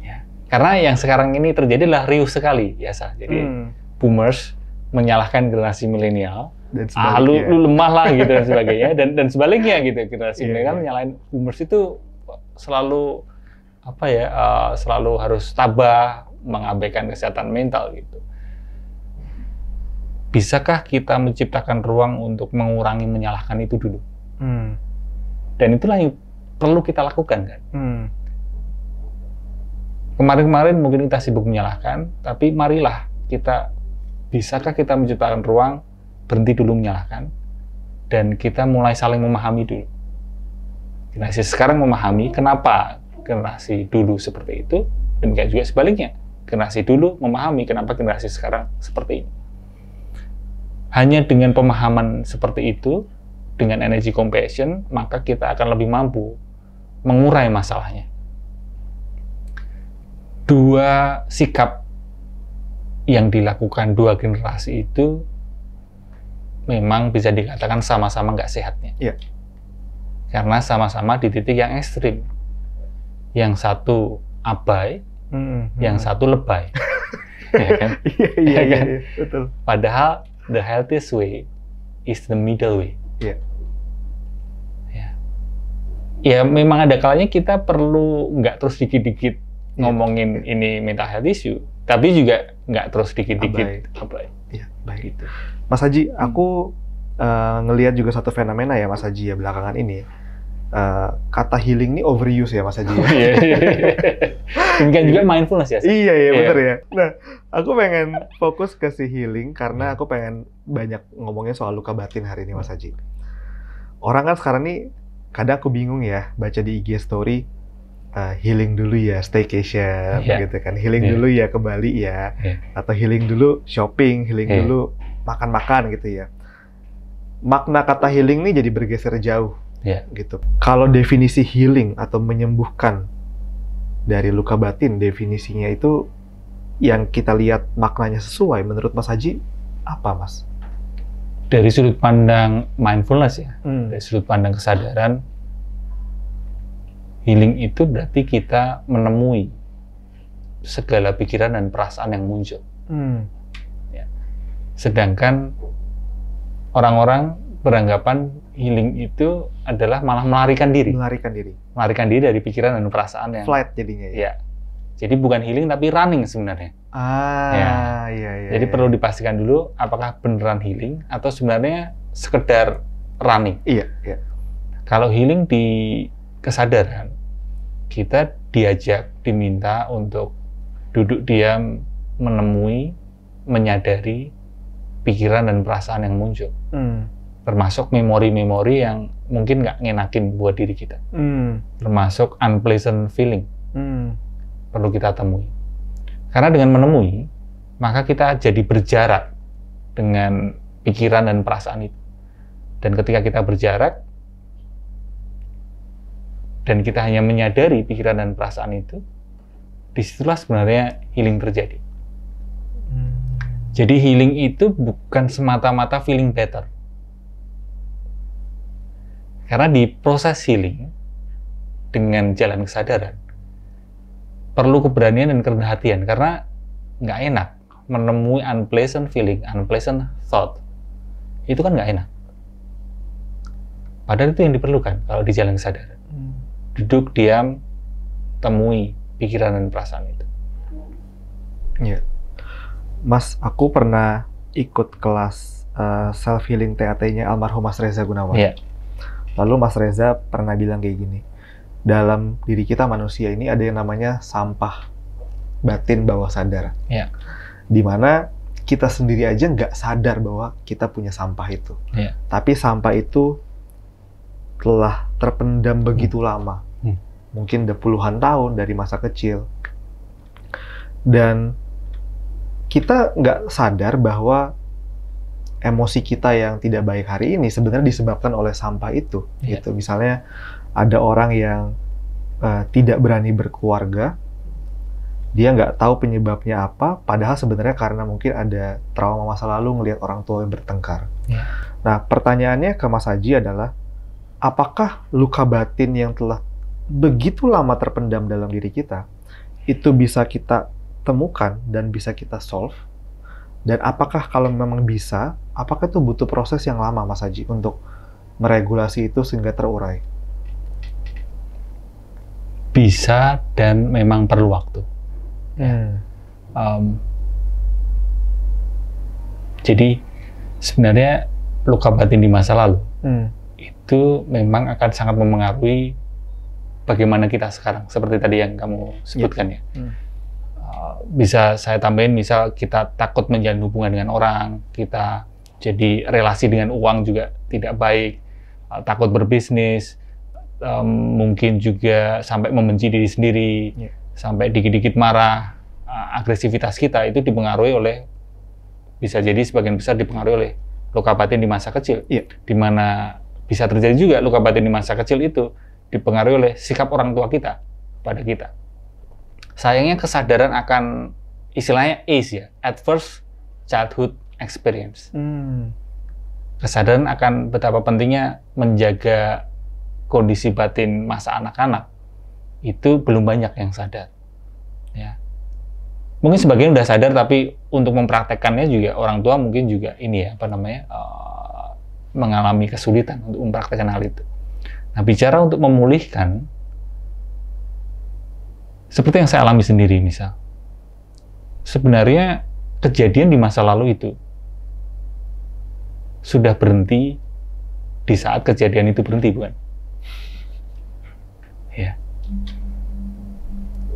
Ya. Karena yang sekarang ini terjadi adalah riuh sekali, biasa. Jadi hmm. boomers menyalahkan generasi milenial, ah, lu, lu lemah lah gitu dan sebagainya, dan dan sebaliknya gitu generasi yeah, milenial yeah. menyalahin boomers itu selalu apa ya, uh, selalu harus tabah, mengabaikan kesehatan mental gitu. Bisakah kita menciptakan ruang untuk mengurangi menyalahkan itu dulu? Hmm. Dan itulah yang perlu kita lakukan kan. Hmm. Kemarin-kemarin mungkin kita sibuk menyalahkan, tapi marilah kita, bisakah kita menciptakan ruang berhenti dulu menyalahkan dan kita mulai saling memahami dulu. Generasi sekarang memahami kenapa generasi dulu seperti itu, dan juga sebaliknya generasi dulu memahami kenapa generasi sekarang seperti ini. Hanya dengan pemahaman seperti itu, dengan energi compassion, maka kita akan lebih mampu mengurai masalahnya. Dua sikap yang dilakukan dua generasi itu memang bisa dikatakan sama-sama nggak sehatnya. Ya. Karena sama-sama di titik yang ekstrim. Yang satu abai, mm-hmm. yang satu lebay. Ya kan? Iya, iya, ya kan? Iya, iya, betul. Padahal the healthiest way is the middle way. Yeah. Ya. Ya, memang ada kalanya kita perlu nggak terus dikit-dikit yeah. ngomongin yeah. ini mental health issue, tapi juga nggak terus dikit-dikit. Abai. Iya, baik itu. Mas Adjie, hmm. aku uh, ngelihat juga satu fenomena ya, Mas Adjie ya belakangan ini. Uh, kata healing ini overuse ya Mas Adjie. Oh, iya, iya, iya. Demikian juga mindfulness ya. Iya, iya, benar ya. Nah, aku pengen fokus ke si healing karena aku pengen banyak ngomongnya soal luka batin hari ini Mas Adjie. Orang kan sekarang nih, kadang aku bingung ya, baca di I G story, uh, healing dulu ya, staycation yeah. gitu kan. Healing yeah. dulu ya ke Bali ya, yeah. atau healing dulu shopping, healing yeah. dulu makan-makan gitu ya. Makna kata healing ini jadi bergeser jauh. Ya. Gitu. Kalau definisi healing atau menyembuhkan dari luka batin, definisinya itu yang kita lihat maknanya sesuai menurut Mas Adjie apa Mas? Dari sudut pandang mindfulness ya, hmm. dari sudut pandang kesadaran, healing itu berarti kita menemui segala pikiran dan perasaan yang muncul. Hmm. Ya. Sedangkan orang-orang beranggapan healing itu adalah malah melarikan diri. Melarikan diri. Melarikan diri dari pikiran dan perasaan yang... flight jadinya ya? Ya. Jadi bukan healing tapi running sebenarnya. Ah, ya. Iya, iya. Jadi iya. perlu dipastikan dulu apakah beneran healing atau sebenarnya sekedar running. Iya, iya. Kalau healing di kesadaran, kita diajak, diminta untuk duduk diam, menemui, menyadari pikiran dan perasaan yang muncul. Hmm. Termasuk memori-memori yang mungkin nggak ngenakin buat diri kita. Hmm. Termasuk unpleasant feeling. Hmm. Perlu kita temui. Karena dengan menemui, maka kita jadi berjarak dengan pikiran dan perasaan itu. Dan ketika kita berjarak, dan kita hanya menyadari pikiran dan perasaan itu, disitulah sebenarnya healing terjadi. Hmm. Jadi healing itu bukan semata-mata feeling better. Karena di proses healing dengan jalan kesadaran perlu keberanian dan kerendahan hatian karena nggak enak menemui unpleasant feeling, unpleasant thought itu kan nggak enak. Padahal itu yang diperlukan kalau di jalan kesadaran. Hmm. Duduk diam, temui pikiran dan perasaan itu. Ya, Mas, aku pernah ikut kelas uh, self healing T A T-nya almarhum Mas Reza Gunawan. Ya. Lalu Mas Reza pernah bilang kayak gini, dalam diri kita manusia ini ada yang namanya sampah. batin bawah sadar. Yeah. Dimana kita sendiri aja nggak sadar bahwa kita punya sampah itu. Yeah. Tapi sampah itu telah terpendam begitu hmm. lama. Hmm. Mungkin udah puluhan tahun dari masa kecil. Dan kita nggak sadar bahwa emosi kita yang tidak baik hari ini sebenarnya disebabkan oleh sampah itu. Yeah. Gitu. Misalnya ada orang yang uh, tidak berani berkeluarga, dia nggak tahu penyebabnya apa, padahal sebenarnya karena mungkin ada trauma masa lalu ngelihat orang tua yang bertengkar. Yeah. Nah, pertanyaannya ke Mas Adjie adalah, apakah luka batin yang telah begitu lama terpendam dalam diri kita, itu bisa kita temukan dan bisa kita solve? Dan apakah kalau memang bisa, apakah itu butuh proses yang lama, Mas Adjie, untuk meregulasi itu sehingga terurai? Bisa, dan memang perlu waktu. Hmm. Um, jadi sebenarnya luka batin di masa lalu hmm. itu memang akan sangat memengaruhi bagaimana kita sekarang. Seperti tadi yang kamu sebutkan, yeah. ya. Hmm. Bisa saya tambahin, misal kita takut menjalin hubungan dengan orang, kita jadi relasi dengan uang juga tidak baik, takut berbisnis, um, mungkin juga sampai membenci diri sendiri, yeah. sampai dikit-dikit marah. Agresivitas kita itu dipengaruhi oleh, bisa jadi sebagian besar dipengaruhi oleh luka batin di masa kecil, yeah. di mana bisa terjadi juga luka batin di masa kecil itu dipengaruhi oleh sikap orang tua kita pada kita. Sayangnya kesadaran akan, istilahnya A C E ya, Adverse Childhood Experience. Hmm. Kesadaran akan betapa pentingnya menjaga kondisi batin masa anak-anak, itu belum banyak yang sadar. Ya. Mungkin sebagian udah sadar, tapi untuk mempraktekkannya juga orang tua mungkin juga ini ya, apa namanya, uh, mengalami kesulitan untuk mempraktekkan hal itu. Nah, bicara untuk memulihkan, seperti yang saya alami sendiri, misal. Sebenarnya kejadian di masa lalu itu sudah berhenti di saat kejadian itu berhenti, bukan? Ya.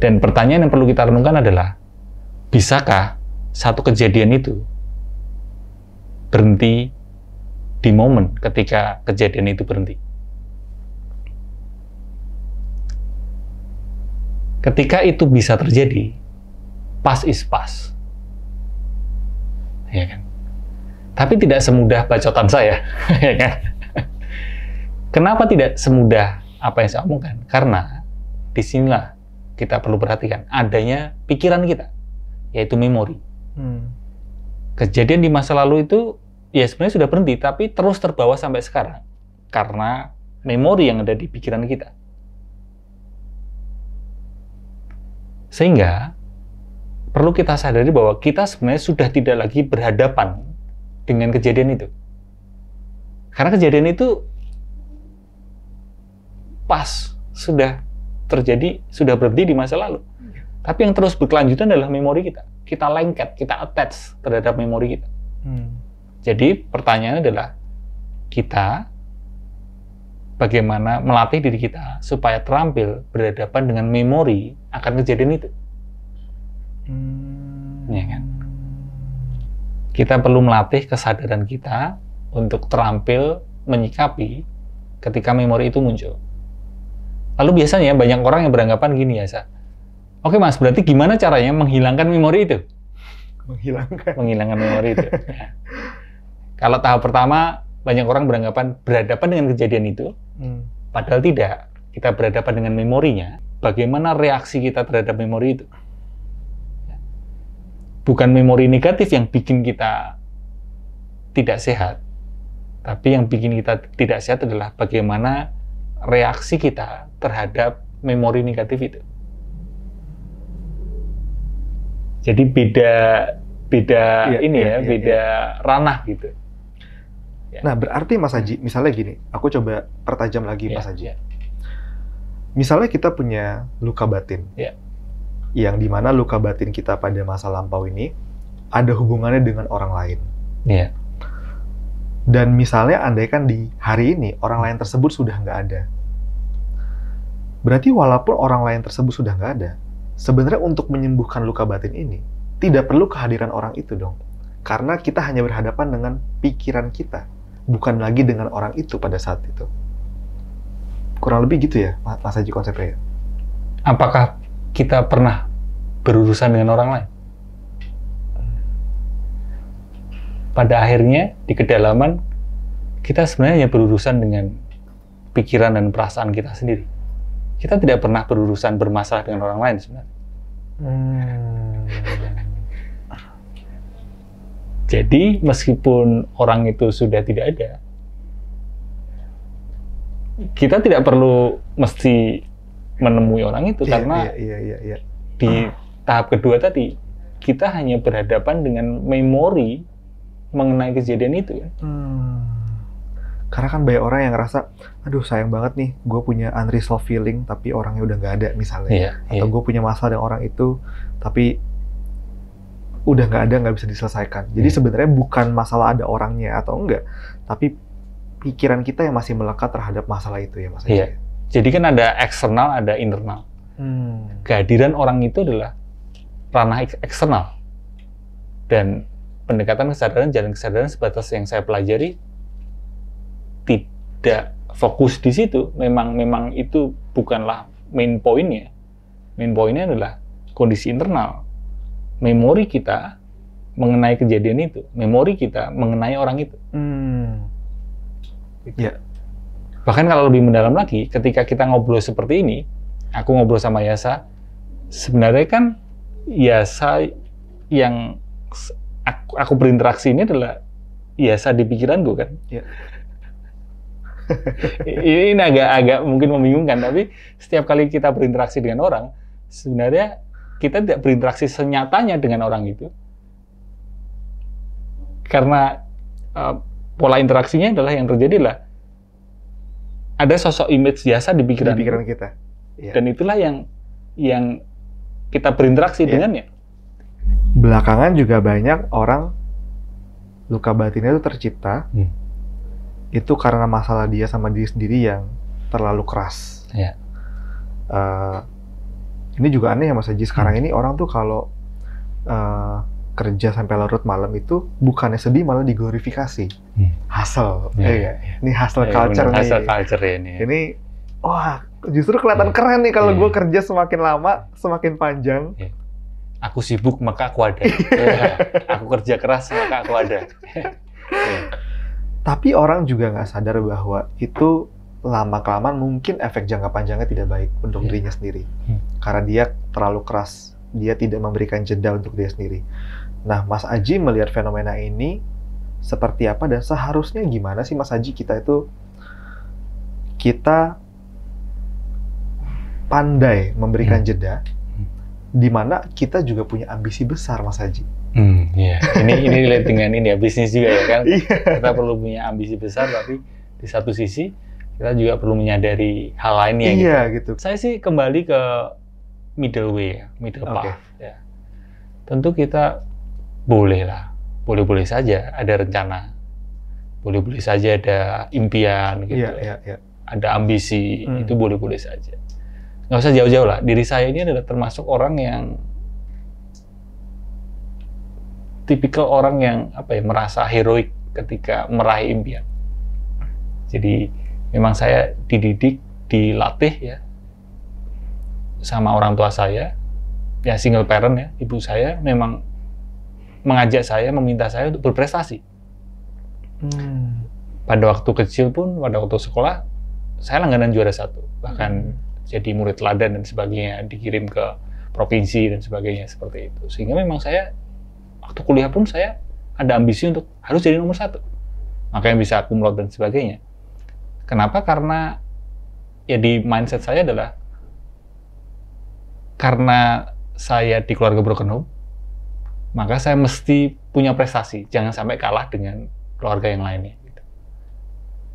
Dan pertanyaan yang perlu kita renungkan adalah, bisakah satu kejadian itu berhenti di momen ketika kejadian itu berhenti? Ketika itu bisa terjadi, pas is pas, ya kan? Tapi tidak semudah bacotan saya, ya kan? Kenapa tidak semudah apa yang saya omongkan? Karena disinilah kita perlu perhatikan adanya pikiran kita, yaitu memori. Hmm. Kejadian di masa lalu itu ya sebenarnya sudah berhenti, tapi terus terbawa sampai sekarang karena memori yang ada di pikiran kita. Sehingga perlu kita sadari bahwa kita sebenarnya sudah tidak lagi berhadapan dengan kejadian itu. Karena kejadian itu pas sudah terjadi, sudah berhenti di masa lalu. Hmm. Tapi yang terus berkelanjutan adalah memori kita. Kita lengket, kita attach terhadap memori kita. Hmm. Jadi pertanyaannya adalah, kita bagaimana melatih diri kita supaya terampil berhadapan dengan memori akan kejadian itu. Hmm. Ya kan? Kita perlu melatih kesadaran kita untuk terampil menyikapi ketika memori itu muncul. Lalu biasanya banyak orang yang beranggapan gini, ya, Sa. Oke, Mas, berarti gimana caranya menghilangkan memori itu? Menghilangkan? Menghilangkan memori itu. Ya. Kalau tahap pertama, banyak orang beranggapan berhadapan dengan kejadian itu, hmm. padahal tidak. Kita berhadapan dengan memorinya, bagaimana reaksi kita terhadap memori itu. Bukan memori negatif yang bikin kita tidak sehat, tapi yang bikin kita tidak sehat adalah bagaimana reaksi kita terhadap memori negatif itu. Jadi beda, beda ya, ini ya, ya, ya beda ya. ranah gitu. Nah, berarti Mas Adjie, misalnya gini, aku coba pertajam lagi, yeah, Mas Adjie. Yeah. Misalnya kita punya luka batin, yeah. yang dimana luka batin kita pada masa lampau ini ada hubungannya dengan orang lain. Yeah. Dan misalnya andaikan di hari ini orang lain tersebut sudah nggak ada, berarti walaupun orang lain tersebut sudah nggak ada, Sebenarnya untuk menyembuhkan luka batin ini, tidak perlu kehadiran orang itu dong. Karena kita hanya berhadapan dengan pikiran kita, bukan lagi dengan orang itu pada saat itu. Kurang lebih gitu ya, Mas Adjie konsepnya. Apakah kita pernah berurusan dengan orang lain? Pada akhirnya, di kedalaman, kita sebenarnya hanya berurusan dengan pikiran dan perasaan kita sendiri. Kita tidak pernah berurusan bermasalah dengan orang lain sebenarnya. Hmm. Jadi meskipun orang itu sudah tidak ada, kita tidak perlu mesti menemui orang itu, iya, karena iya, iya, iya, iya. di uh. tahap kedua tadi kita hanya berhadapan dengan memori mengenai kejadian itu kan. Hmm. Karena kan banyak orang yang ngerasa, aduh sayang banget nih, gue punya unresolved feeling tapi orangnya udah nggak ada misalnya, yeah, atau yeah. gue punya masalah dengan orang itu tapi udah nggak ada, nggak bisa diselesaikan. Jadi yeah. sebenarnya bukan masalah ada orangnya atau enggak, tapi pikiran kita yang masih melekat terhadap masalah itu ya Mas Adjie. Yeah. Jadi kan ada eksternal, ada internal. Hmm. Kehadiran orang itu adalah ranah eksternal, dan pendekatan kesadaran, jalan kesadaran sebatas yang saya pelajari. Tidak fokus di situ, memang memang itu bukanlah main pointnya. Main pointnya adalah kondisi internal, memori kita mengenai kejadian itu, memori kita mengenai orang itu. Hmm. Gitu. Ya. Bahkan kalau lebih mendalam lagi, ketika kita ngobrol seperti ini, aku ngobrol sama Yasa, sebenarnya kan Yasa yang aku, aku berinteraksi ini adalah Yasa di pikiranku kan. Ya. Ini agak-agak mungkin membingungkan, tapi setiap kali kita berinteraksi dengan orang, sebenarnya kita tidak berinteraksi senyatanya dengan orang itu, karena uh, pola interaksinya adalah yang terjadi lah ada sosok image biasa di pikiran, di pikiran kita, ya. Dan itulah yang yang kita berinteraksi ya. dengannya. Belakangan juga banyak orang luka batinnya itu tercipta. Hmm. Itu karena masalah dia sama diri sendiri yang terlalu keras. Yeah. Uh, ini juga aneh ya Mas Adjie, sekarang hmm. ini orang tuh kalau uh, kerja sampai larut malam itu bukannya sedih malah diglorifikasi. Hmm. Hustle. Yeah. Ya, ya. Ini hustle yeah, culture bener. nih. Hustle culture ini. Ini wah, justru kelihatan yeah. keren nih kalau yeah. gue kerja semakin lama, semakin panjang. Yeah. Aku sibuk maka aku ada. yeah. Aku kerja keras maka aku ada. yeah. Tapi orang juga nggak sadar bahwa itu lama-kelamaan mungkin efek jangka panjangnya tidak baik untuk yeah. dirinya sendiri. Hmm. Karena dia terlalu keras, dia tidak memberikan jeda untuk dia sendiri. Nah, Mas Adjie melihat fenomena ini seperti apa dan seharusnya gimana sih Mas Adjie kita itu, kita pandai memberikan hmm. jeda, di mana kita juga punya ambisi besar Mas Adjie. Hmm, yeah. Ini ini relate dengan ini ya, bisnis juga ya kan. Yeah. Kita perlu punya ambisi besar, tapi di satu sisi kita juga perlu menyadari hal lainnya. Iya yeah, gitu. gitu. Saya sih kembali ke middle way, middle path. Okay. Ya. Tentu kita boleh lah, boleh-boleh saja ada rencana, boleh-boleh saja ada impian gitu, yeah, yeah, yeah. ada ambisi, mm. itu boleh-boleh saja. Nggak usah jauh-jauh lah. Diri saya ini adalah termasuk orang yang tipikal orang yang apa ya, merasa heroik ketika meraih impian. Jadi memang saya dididik, dilatih ya sama orang tua saya, ya single parent ya, ibu saya memang mengajak saya, meminta saya untuk berprestasi. Hmm. Pada waktu kecil pun, pada waktu sekolah, saya langganan juara satu, bahkan hmm. jadi murid teladan dan sebagainya, dikirim ke provinsi dan sebagainya seperti itu. Sehingga memang saya waktu kuliah pun saya ada ambisi untuk harus jadi nomor satu, makanya bisa aku kumlot dan sebagainya. Kenapa? Karena ya di mindset saya adalah karena saya di keluarga broken home, maka saya mesti punya prestasi, jangan sampai kalah dengan keluarga yang lainnya.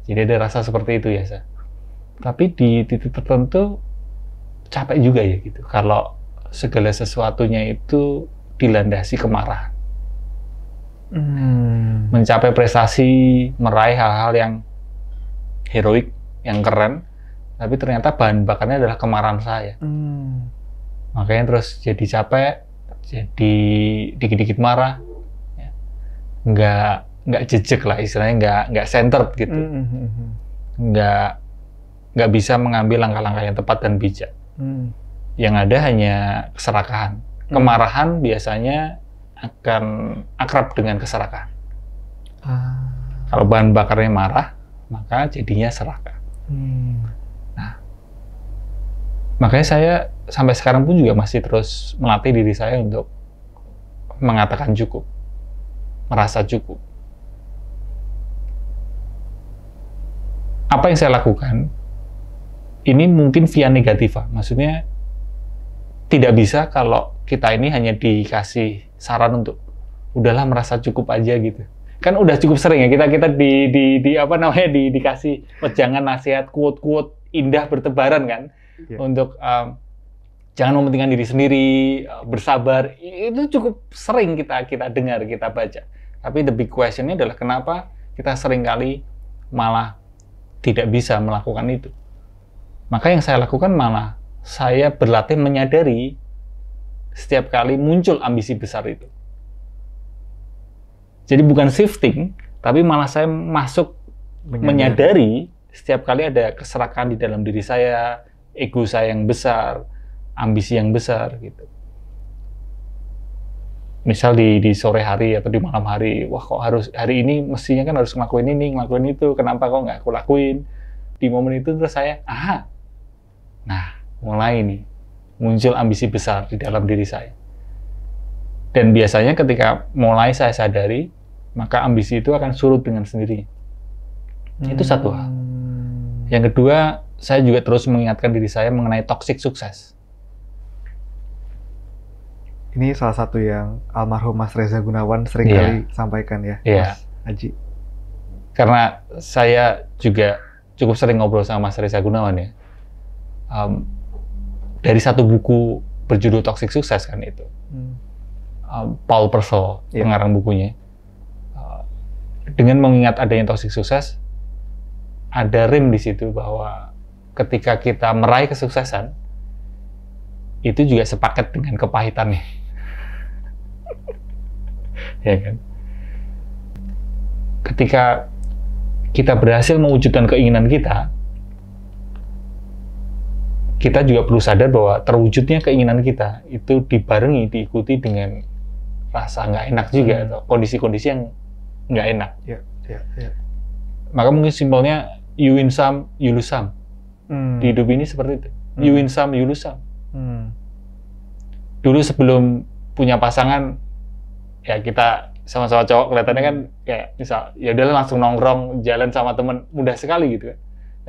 Jadi ada rasa seperti itu ya saya. Tapi di titik tertentu capek juga ya gitu, kalau segala sesuatunya itu dilandasi kemarahan. Hmm. Mencapai prestasi, meraih hal-hal yang heroik, yang keren, tapi ternyata bahan bakarnya adalah kemarahan saya. Hmm. Makanya terus jadi capek, jadi dikit-dikit marah, nggak nggak jejek lah istilahnya, nggak nggak centered gitu, mm-hmm. nggak nggak bisa mengambil langkah-langkah yang tepat dan bijak. Mm. Yang ada hanya keserakahan, kemarahan mm. biasanya akan akrab dengan keserakahan. Ah. Kalau bahan bakarnya marah, maka jadinya serakah. Mm. Makanya saya sampai sekarang pun juga masih terus melatih diri saya untuk mengatakan cukup, merasa cukup. Apa yang saya lakukan, ini mungkin via negativa, maksudnya tidak bisa kalau kita ini hanya dikasih saran untuk udahlah merasa cukup aja gitu. Kan udah cukup sering ya, kita kita di, di, di apa namanya di, dikasih pejangan, nasihat, quote-quote indah bertebaran kan. Yeah. Untuk um, jangan mementingkan diri sendiri, bersabar, itu cukup sering kita kita dengar, kita baca. Tapi the big question-nya adalah kenapa kita seringkali malah tidak bisa melakukan itu. Maka yang saya lakukan malah saya berlatih menyadari setiap kali muncul ambisi besar itu. Jadi bukan shifting, tapi malah saya masuk menyadari, menyadari setiap kali ada keserakahan di dalam diri saya, ego saya yang besar, ambisi yang besar gitu. Misal di, di sore hari atau di malam hari, wah kok harus hari ini mestinya kan harus ngelakuin ini, ngelakuin itu, kenapa kok nggak aku lakuin? Di momen itu terus saya, aha, nah mulai nih muncul ambisi besar di dalam diri saya. Dan biasanya ketika mulai saya sadari, maka ambisi itu akan surut dengan sendirinya. Hmm. Itu satu hal. Yang kedua, saya juga terus mengingatkan diri saya mengenai toxic sukses. Ini salah satu yang almarhum Mas Reza Gunawan sering yeah. kali sampaikan ya, yeah. Mas Adjie. Karena saya juga cukup sering ngobrol sama Mas Reza Gunawan ya. Um, dari satu buku berjudul Toxic Sukses kan itu. Um, Paul Purcell, yeah. pengarang bukunya. Uh, dengan mengingat adanya toxic sukses, ada rem di situ bahwa ketika kita meraih kesuksesan, itu juga sepaket dengan kepahitannya. Ya kan? Ketika kita berhasil mewujudkan keinginan kita, kita juga perlu sadar bahwa terwujudnya keinginan kita itu dibarengi, diikuti dengan rasa nggak enak juga, atau kondisi-kondisi yang nggak enak. Ya, ya, ya. Maka mungkin simpelnya, you win some, you lose some. Hmm. Di hidup ini seperti itu. Hmm. You win some, you lose some. Hmm. Dulu sebelum punya pasangan, ya kita sama-sama cowok kelihatannya kan kayak misal ya udahlah langsung nongkrong, jalan sama temen, mudah sekali gitu kan.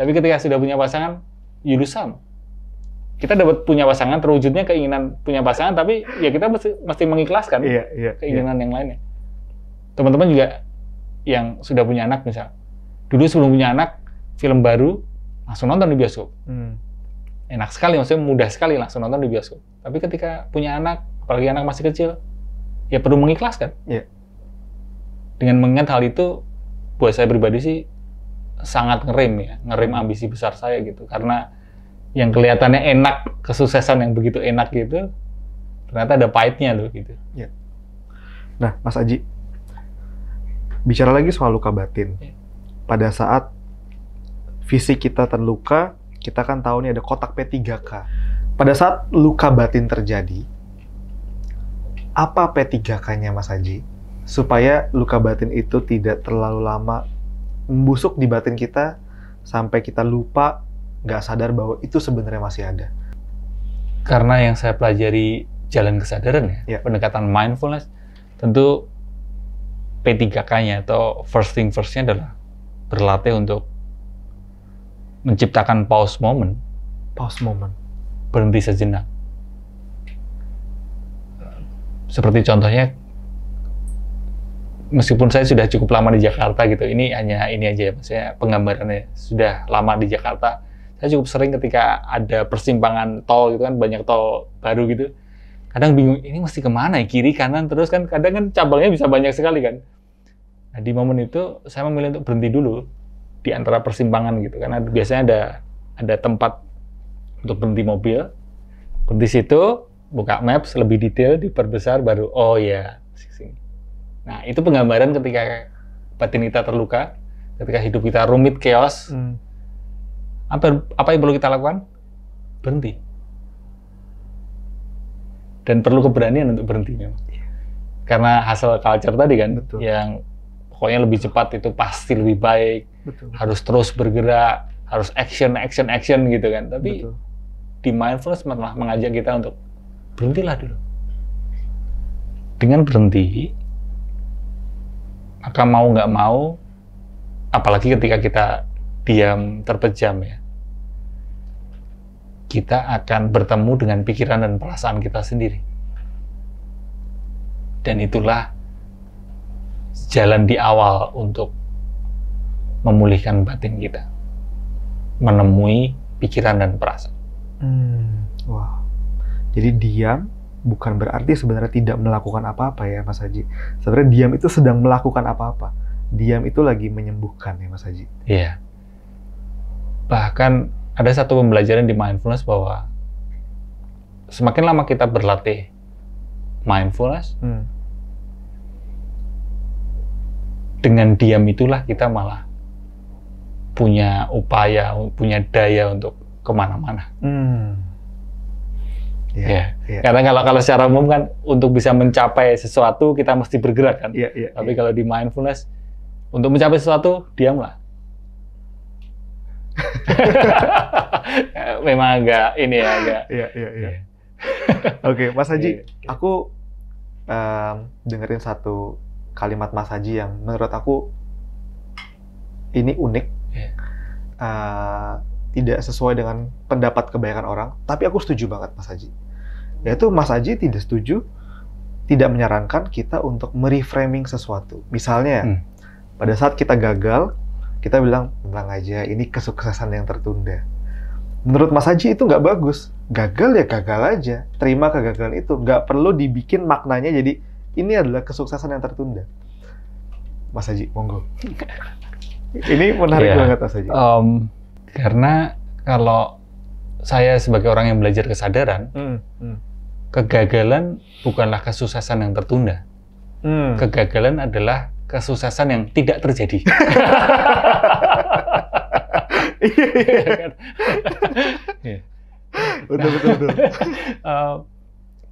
Tapi ketika sudah punya pasangan, you lose some. Kita dapat punya pasangan, terwujudnya keinginan punya pasangan, tapi ya kita mesti, mesti mengikhlaskan yeah, yeah, keinginan yeah. yang lainnya. Teman-teman juga yang sudah punya anak misal, dulu sebelum punya anak, film baru langsung nonton di bioskop. Hmm. Enak sekali, maksudnya mudah sekali langsung nonton di bioskop. Tapi ketika punya anak, apalagi anak masih kecil, ya perlu mengikhlaskan. Yeah. Dengan mengingat hal itu, buat saya pribadi sih sangat ngerem ya, ngerem ambisi besar saya gitu. Karena yang kelihatannya enak, kesuksesan yang begitu enak gitu, ternyata ada pahitnya loh gitu. Yeah. Nah, Mas Adjie, bicara lagi soal luka batin. Yeah. Pada saat fisik kita terluka, kita kan tahu nih ada kotak P tiga K. Pada saat luka batin terjadi, apa P tiga K-nya Mas Adjie? Supaya luka batin itu tidak terlalu lama membusuk di batin kita, sampai kita lupa, nggak sadar bahwa itu sebenarnya masih ada. Karena yang saya pelajari jalan kesadaran ya, ya. Pendekatan mindfulness, tentu P tiga K-nya atau first thing first-nya adalah berlatih untuk menciptakan pause moment, pause moment, berhenti sejenak. Seperti contohnya, meskipun saya sudah cukup lama di Jakarta gitu, ini hanya ini aja ya, maksudnya penggambarannya sudah lama di Jakarta. Saya cukup sering ketika ada persimpangan tol gitu kan, banyak tol baru gitu, kadang bingung ini mesti kemana ya, kiri kanan terus kan, kadang kan cabangnya bisa banyak sekali kan. Nah, di momen itu saya memilih untuk berhenti dulu di antara persimpangan gitu, karena biasanya ada ada tempat untuk berhenti mobil, berhenti situ, buka maps lebih detail, diperbesar, baru oh ya sini. Nah itu penggambaran ketika batin kita terluka, ketika hidup kita rumit, chaos, hmm. apa, apa yang perlu kita lakukan? Berhenti. Dan perlu keberanian untuk berhenti memang. Yeah. Karena hasil culture tadi kan, betul. Yang pokoknya lebih cepat itu pasti lebih baik, betul. Harus terus bergerak, harus action, action, action gitu kan. Tapi betul. Di mindfulness malah mengajak kita untuk berhentilah dulu. Dengan berhenti, maka mau nggak mau, apalagi ketika kita diam terpejam ya, kita akan bertemu dengan pikiran dan perasaan kita sendiri. Dan itulah jalan di awal untuk memulihkan batin kita, menemui pikiran dan perasaan. Hmm, wow. Jadi diam bukan berarti sebenarnya tidak melakukan apa-apa ya Mas Adjie. Sebenarnya diam itu sedang melakukan apa-apa. Diam itu lagi menyembuhkan ya Mas Adjie. Iya. Bahkan ada satu pembelajaran di mindfulness bahwa semakin lama kita berlatih mindfulness, hmm. dengan diam itulah kita malah punya upaya, punya daya untuk kemana-mana. Hmm. Yeah, yeah. Yeah. Karena kalau kalau secara umum kan untuk bisa mencapai sesuatu kita mesti bergerak kan. Yeah, yeah, Tapi yeah. kalau di mindfulness untuk mencapai sesuatu diamlah. Memang agak ini ya agak. Yeah, yeah, yeah. Yeah. Oke, okay, Mas Adjie, yeah, yeah. aku um, dengerin satu kalimat Mas Adjie yang menurut aku ini unik. Yeah. Uh, tidak sesuai dengan pendapat kebanyakan orang, tapi aku setuju banget Mas Adjie. Yaitu Mas Adjie tidak setuju, tidak menyarankan kita untuk mereframing sesuatu. Misalnya, hmm. pada saat kita gagal, kita bilang, bilang aja ini kesuksesan yang tertunda. Menurut Mas Adjie itu nggak bagus. Gagal ya gagal aja, terima kegagalan itu. Nggak perlu dibikin maknanya jadi, ini adalah kesuksesan yang tertunda. Mas Adjie, monggo. Ini menarik yeah. banget Mas Adjie. Um... Karena kalau saya sebagai orang yang belajar kesadaran, mm, mm. kegagalan bukanlah kesuksesan yang tertunda. Mm. Kegagalan adalah kesuksesan yang tidak terjadi. Betul, betul, betul.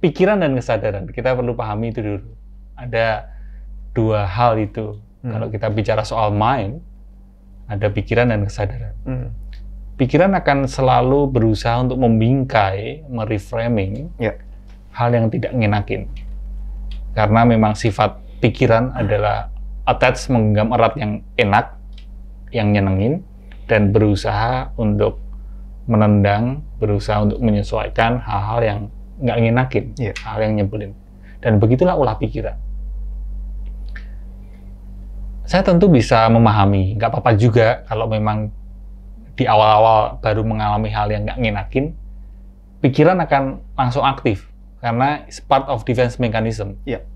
Pikiran dan kesadaran, kita perlu pahami itu dulu. Ada dua hal itu. Mm. Kalau kita bicara soal mind, ada pikiran dan kesadaran. Mm. Pikiran akan selalu berusaha untuk membingkai, mereframing yeah. hal yang tidak ngenakin. Karena memang sifat pikiran adalah attach, menggenggam erat yang enak, yang nyenengin, dan berusaha untuk menendang, berusaha untuk menyesuaikan hal-hal yang nggak ngenakin, yeah. hal yang nyebelin. Dan begitulah ulah pikiran. Saya tentu bisa memahami, nggak apa-apa juga kalau memang di awal-awal baru mengalami hal yang nggak ngenakin, pikiran akan langsung aktif karena it's part of defense mechanism. Yeah.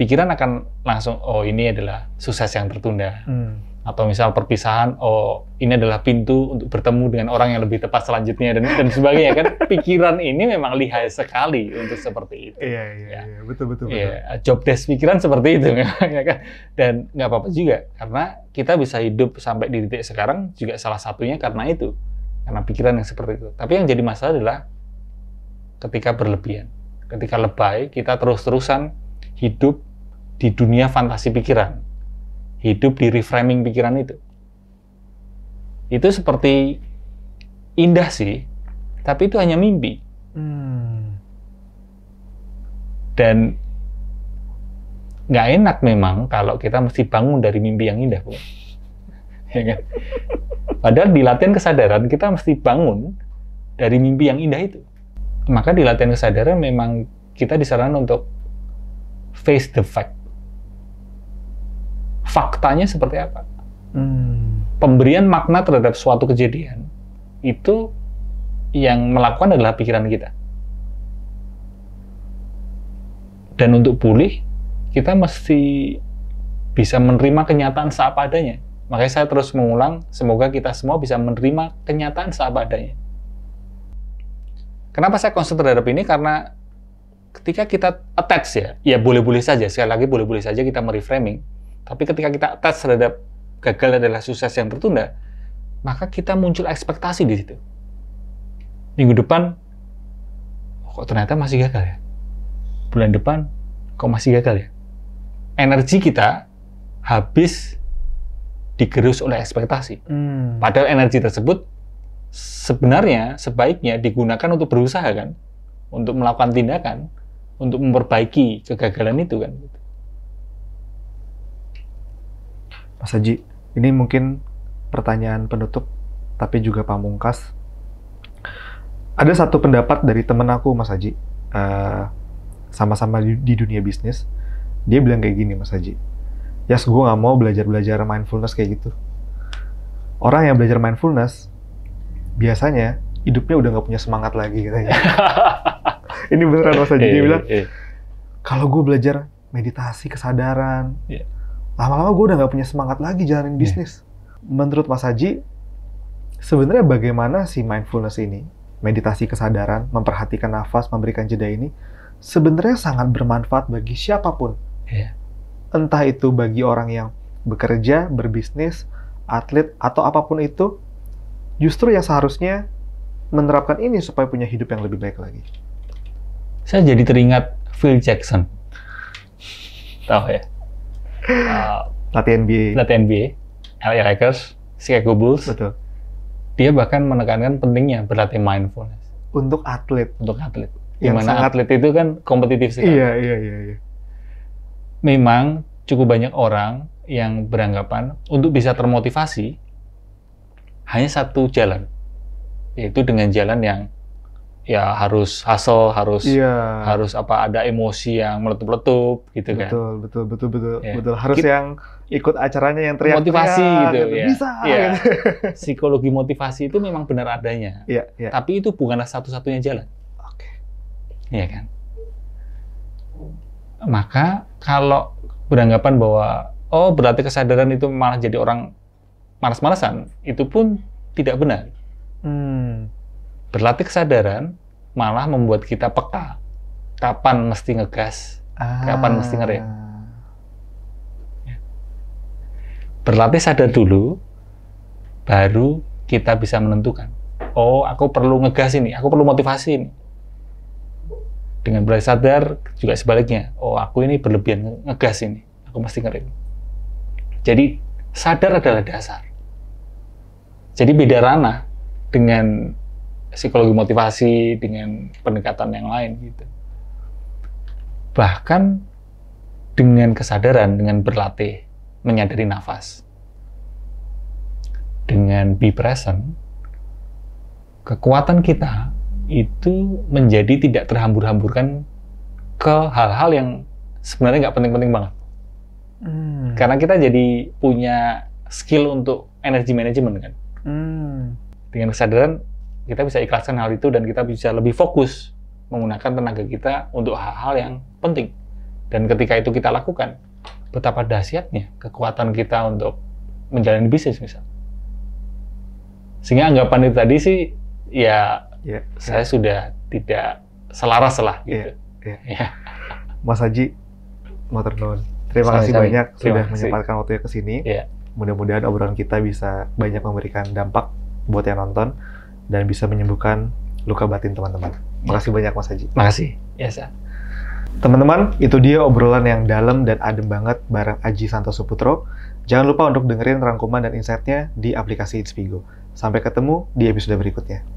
Pikiran akan langsung, oh ini adalah sukses yang tertunda, hmm. atau misal perpisahan, oh ini adalah pintu untuk bertemu dengan orang yang lebih tepat selanjutnya dan, dan sebagainya kan. Pikiran ini memang lihai sekali untuk seperti itu. Iya iya iya betul betul. Iya job desk pikiran seperti itu ya kan. Dan nggak apa-apa juga karena kita bisa hidup sampai di titik sekarang juga salah satunya karena itu. Karena pikiran yang seperti itu. Tapi yang jadi masalah adalah ketika berlebihan. Ketika lebay, kita terus-terusan hidup di dunia fantasi pikiran. Hidup di reframing pikiran itu. Itu seperti indah sih, tapi itu hanya mimpi. Hmm. Dan nggak enak memang kalau kita mesti bangun dari mimpi yang indah, Bu. Ya kan? Padahal di latihan kesadaran kita mesti bangun dari mimpi yang indah itu. Maka di latihan kesadaran memang kita disarankan untuk face the fact. Faktanya seperti apa? Hmm. Pemberian makna terhadap suatu kejadian itu yang melakukan adalah pikiran kita. Dan untuk pulih, kita mesti bisa menerima kenyataan seapa adanya. Makanya saya terus mengulang, semoga kita semua bisa menerima kenyataan seapa adanya. Kenapa saya concern terhadap ini? Karena ketika kita attach ya, ya boleh-boleh saja, sekali lagi boleh-boleh saja kita mereframing, tapi ketika kita attach terhadap gagal adalah sukses yang tertunda, maka kita muncul ekspektasi di situ. Minggu depan, kok ternyata masih gagal ya? Bulan depan, kok masih gagal ya? Energi kita habis digerus oleh ekspektasi. Hmm. Padahal energi tersebut sebenarnya sebaiknya digunakan untuk berusaha kan, untuk melakukan tindakan, untuk memperbaiki kegagalan itu kan. Mas Adjie, ini mungkin pertanyaan penutup, tapi juga pamungkas. Ada satu pendapat dari temen aku, Mas Adjie, uh, sama-sama di, di dunia bisnis. Dia bilang kayak gini, Mas Adjie, Yas, gue gak mau belajar-belajar mindfulness kayak gitu. Orang yang belajar mindfulness, biasanya hidupnya udah gak punya semangat lagi katanya. Ini beneran, Mas Adjie. Dia bilang, kalau gue belajar meditasi, kesadaran, lama-lama gue udah gak punya semangat lagi jalanin bisnis. Menurut Mas Adjie, sebenarnya bagaimana sih mindfulness ini, meditasi kesadaran, memperhatikan nafas, memberikan jeda ini, sebenarnya sangat bermanfaat bagi siapapun. Yeah. Entah itu bagi orang yang bekerja, berbisnis, atlet, atau apapun itu, justru yang seharusnya menerapkan ini supaya punya hidup yang lebih baik lagi. Saya jadi teringat Phil Jackson. Tahu ya? Uh, Latihan N B A. Latihan N B A. L A Lakers, Chicago Bulls. Betul. Dia bahkan menekankan pentingnya berlatih mindfulness. Untuk atlet. Untuk atlet. Yang dimana sangat... atlet itu kan kompetitif sekali. Iya, iya, iya, iya. Memang cukup banyak orang yang beranggapan untuk bisa termotivasi hanya satu jalan. Yaitu dengan jalan yang ya harus hustle, harus iya. harus apa ada emosi yang meletup-letup gitu kan. Betul, betul, betul, betul. Ya. betul. Harus kita, yang ikut acaranya yang teriak-teriak. Motivasi gitu, gitu. Ya. Bisa. Ya. Gitu. Psikologi motivasi itu memang benar adanya. Ya, ya. Tapi itu bukanlah satu-satunya jalan. Oke. Iya kan? Maka kalau beranggapan bahwa oh berarti kesadaran itu malah jadi orang malas-malasan, itu pun tidak benar. Hmm. Berlatih kesadaran malah membuat kita peka kapan mesti ngegas, ah. kapan mesti ngerem. Berlatih sadar dulu, baru kita bisa menentukan. Oh, aku perlu ngegas ini, aku perlu motivasi ini. Dengan berlatih sadar juga sebaliknya. Oh, aku ini berlebihan ngegas ini, aku mesti ngerem. Jadi sadar adalah dasar. Jadi beda ranah dengan psikologi motivasi, dengan pendekatan yang lain gitu. Bahkan dengan kesadaran, dengan berlatih menyadari nafas, dengan be present, kekuatan kita itu menjadi tidak terhambur-hamburkan ke hal-hal yang sebenarnya nggak penting-penting banget. Hmm. Karena kita jadi punya skill untuk energy management kan. Hmm. Dengan kesadaran kita bisa ikhlaskan hal itu dan kita bisa lebih fokus menggunakan tenaga kita untuk hal-hal yang penting. Dan ketika itu kita lakukan, betapa dahsyatnya kekuatan kita untuk menjalani bisnis misal. Sehingga anggapan itu tadi sih, ya yeah, saya yeah. sudah tidak selaras lah gitu. Yeah, yeah. Mas Adjie, matur nuwun. Terima Selamat kasih sami. banyak Terima sudah kasih. menyempatkan waktunya ke sini. Yeah. Mudah-mudahan obrolan kita bisa banyak memberikan dampak buat yang nonton dan bisa menyembuhkan luka batin teman-teman. Makasih banyak Mas Adjie. Makasih. Yasa. Teman-teman, itu dia obrolan yang dalam dan adem banget bareng Adjie Santosoputro. Jangan lupa untuk dengerin rangkuman dan insight-nya di aplikasi Inspigo. Sampai ketemu di episode berikutnya.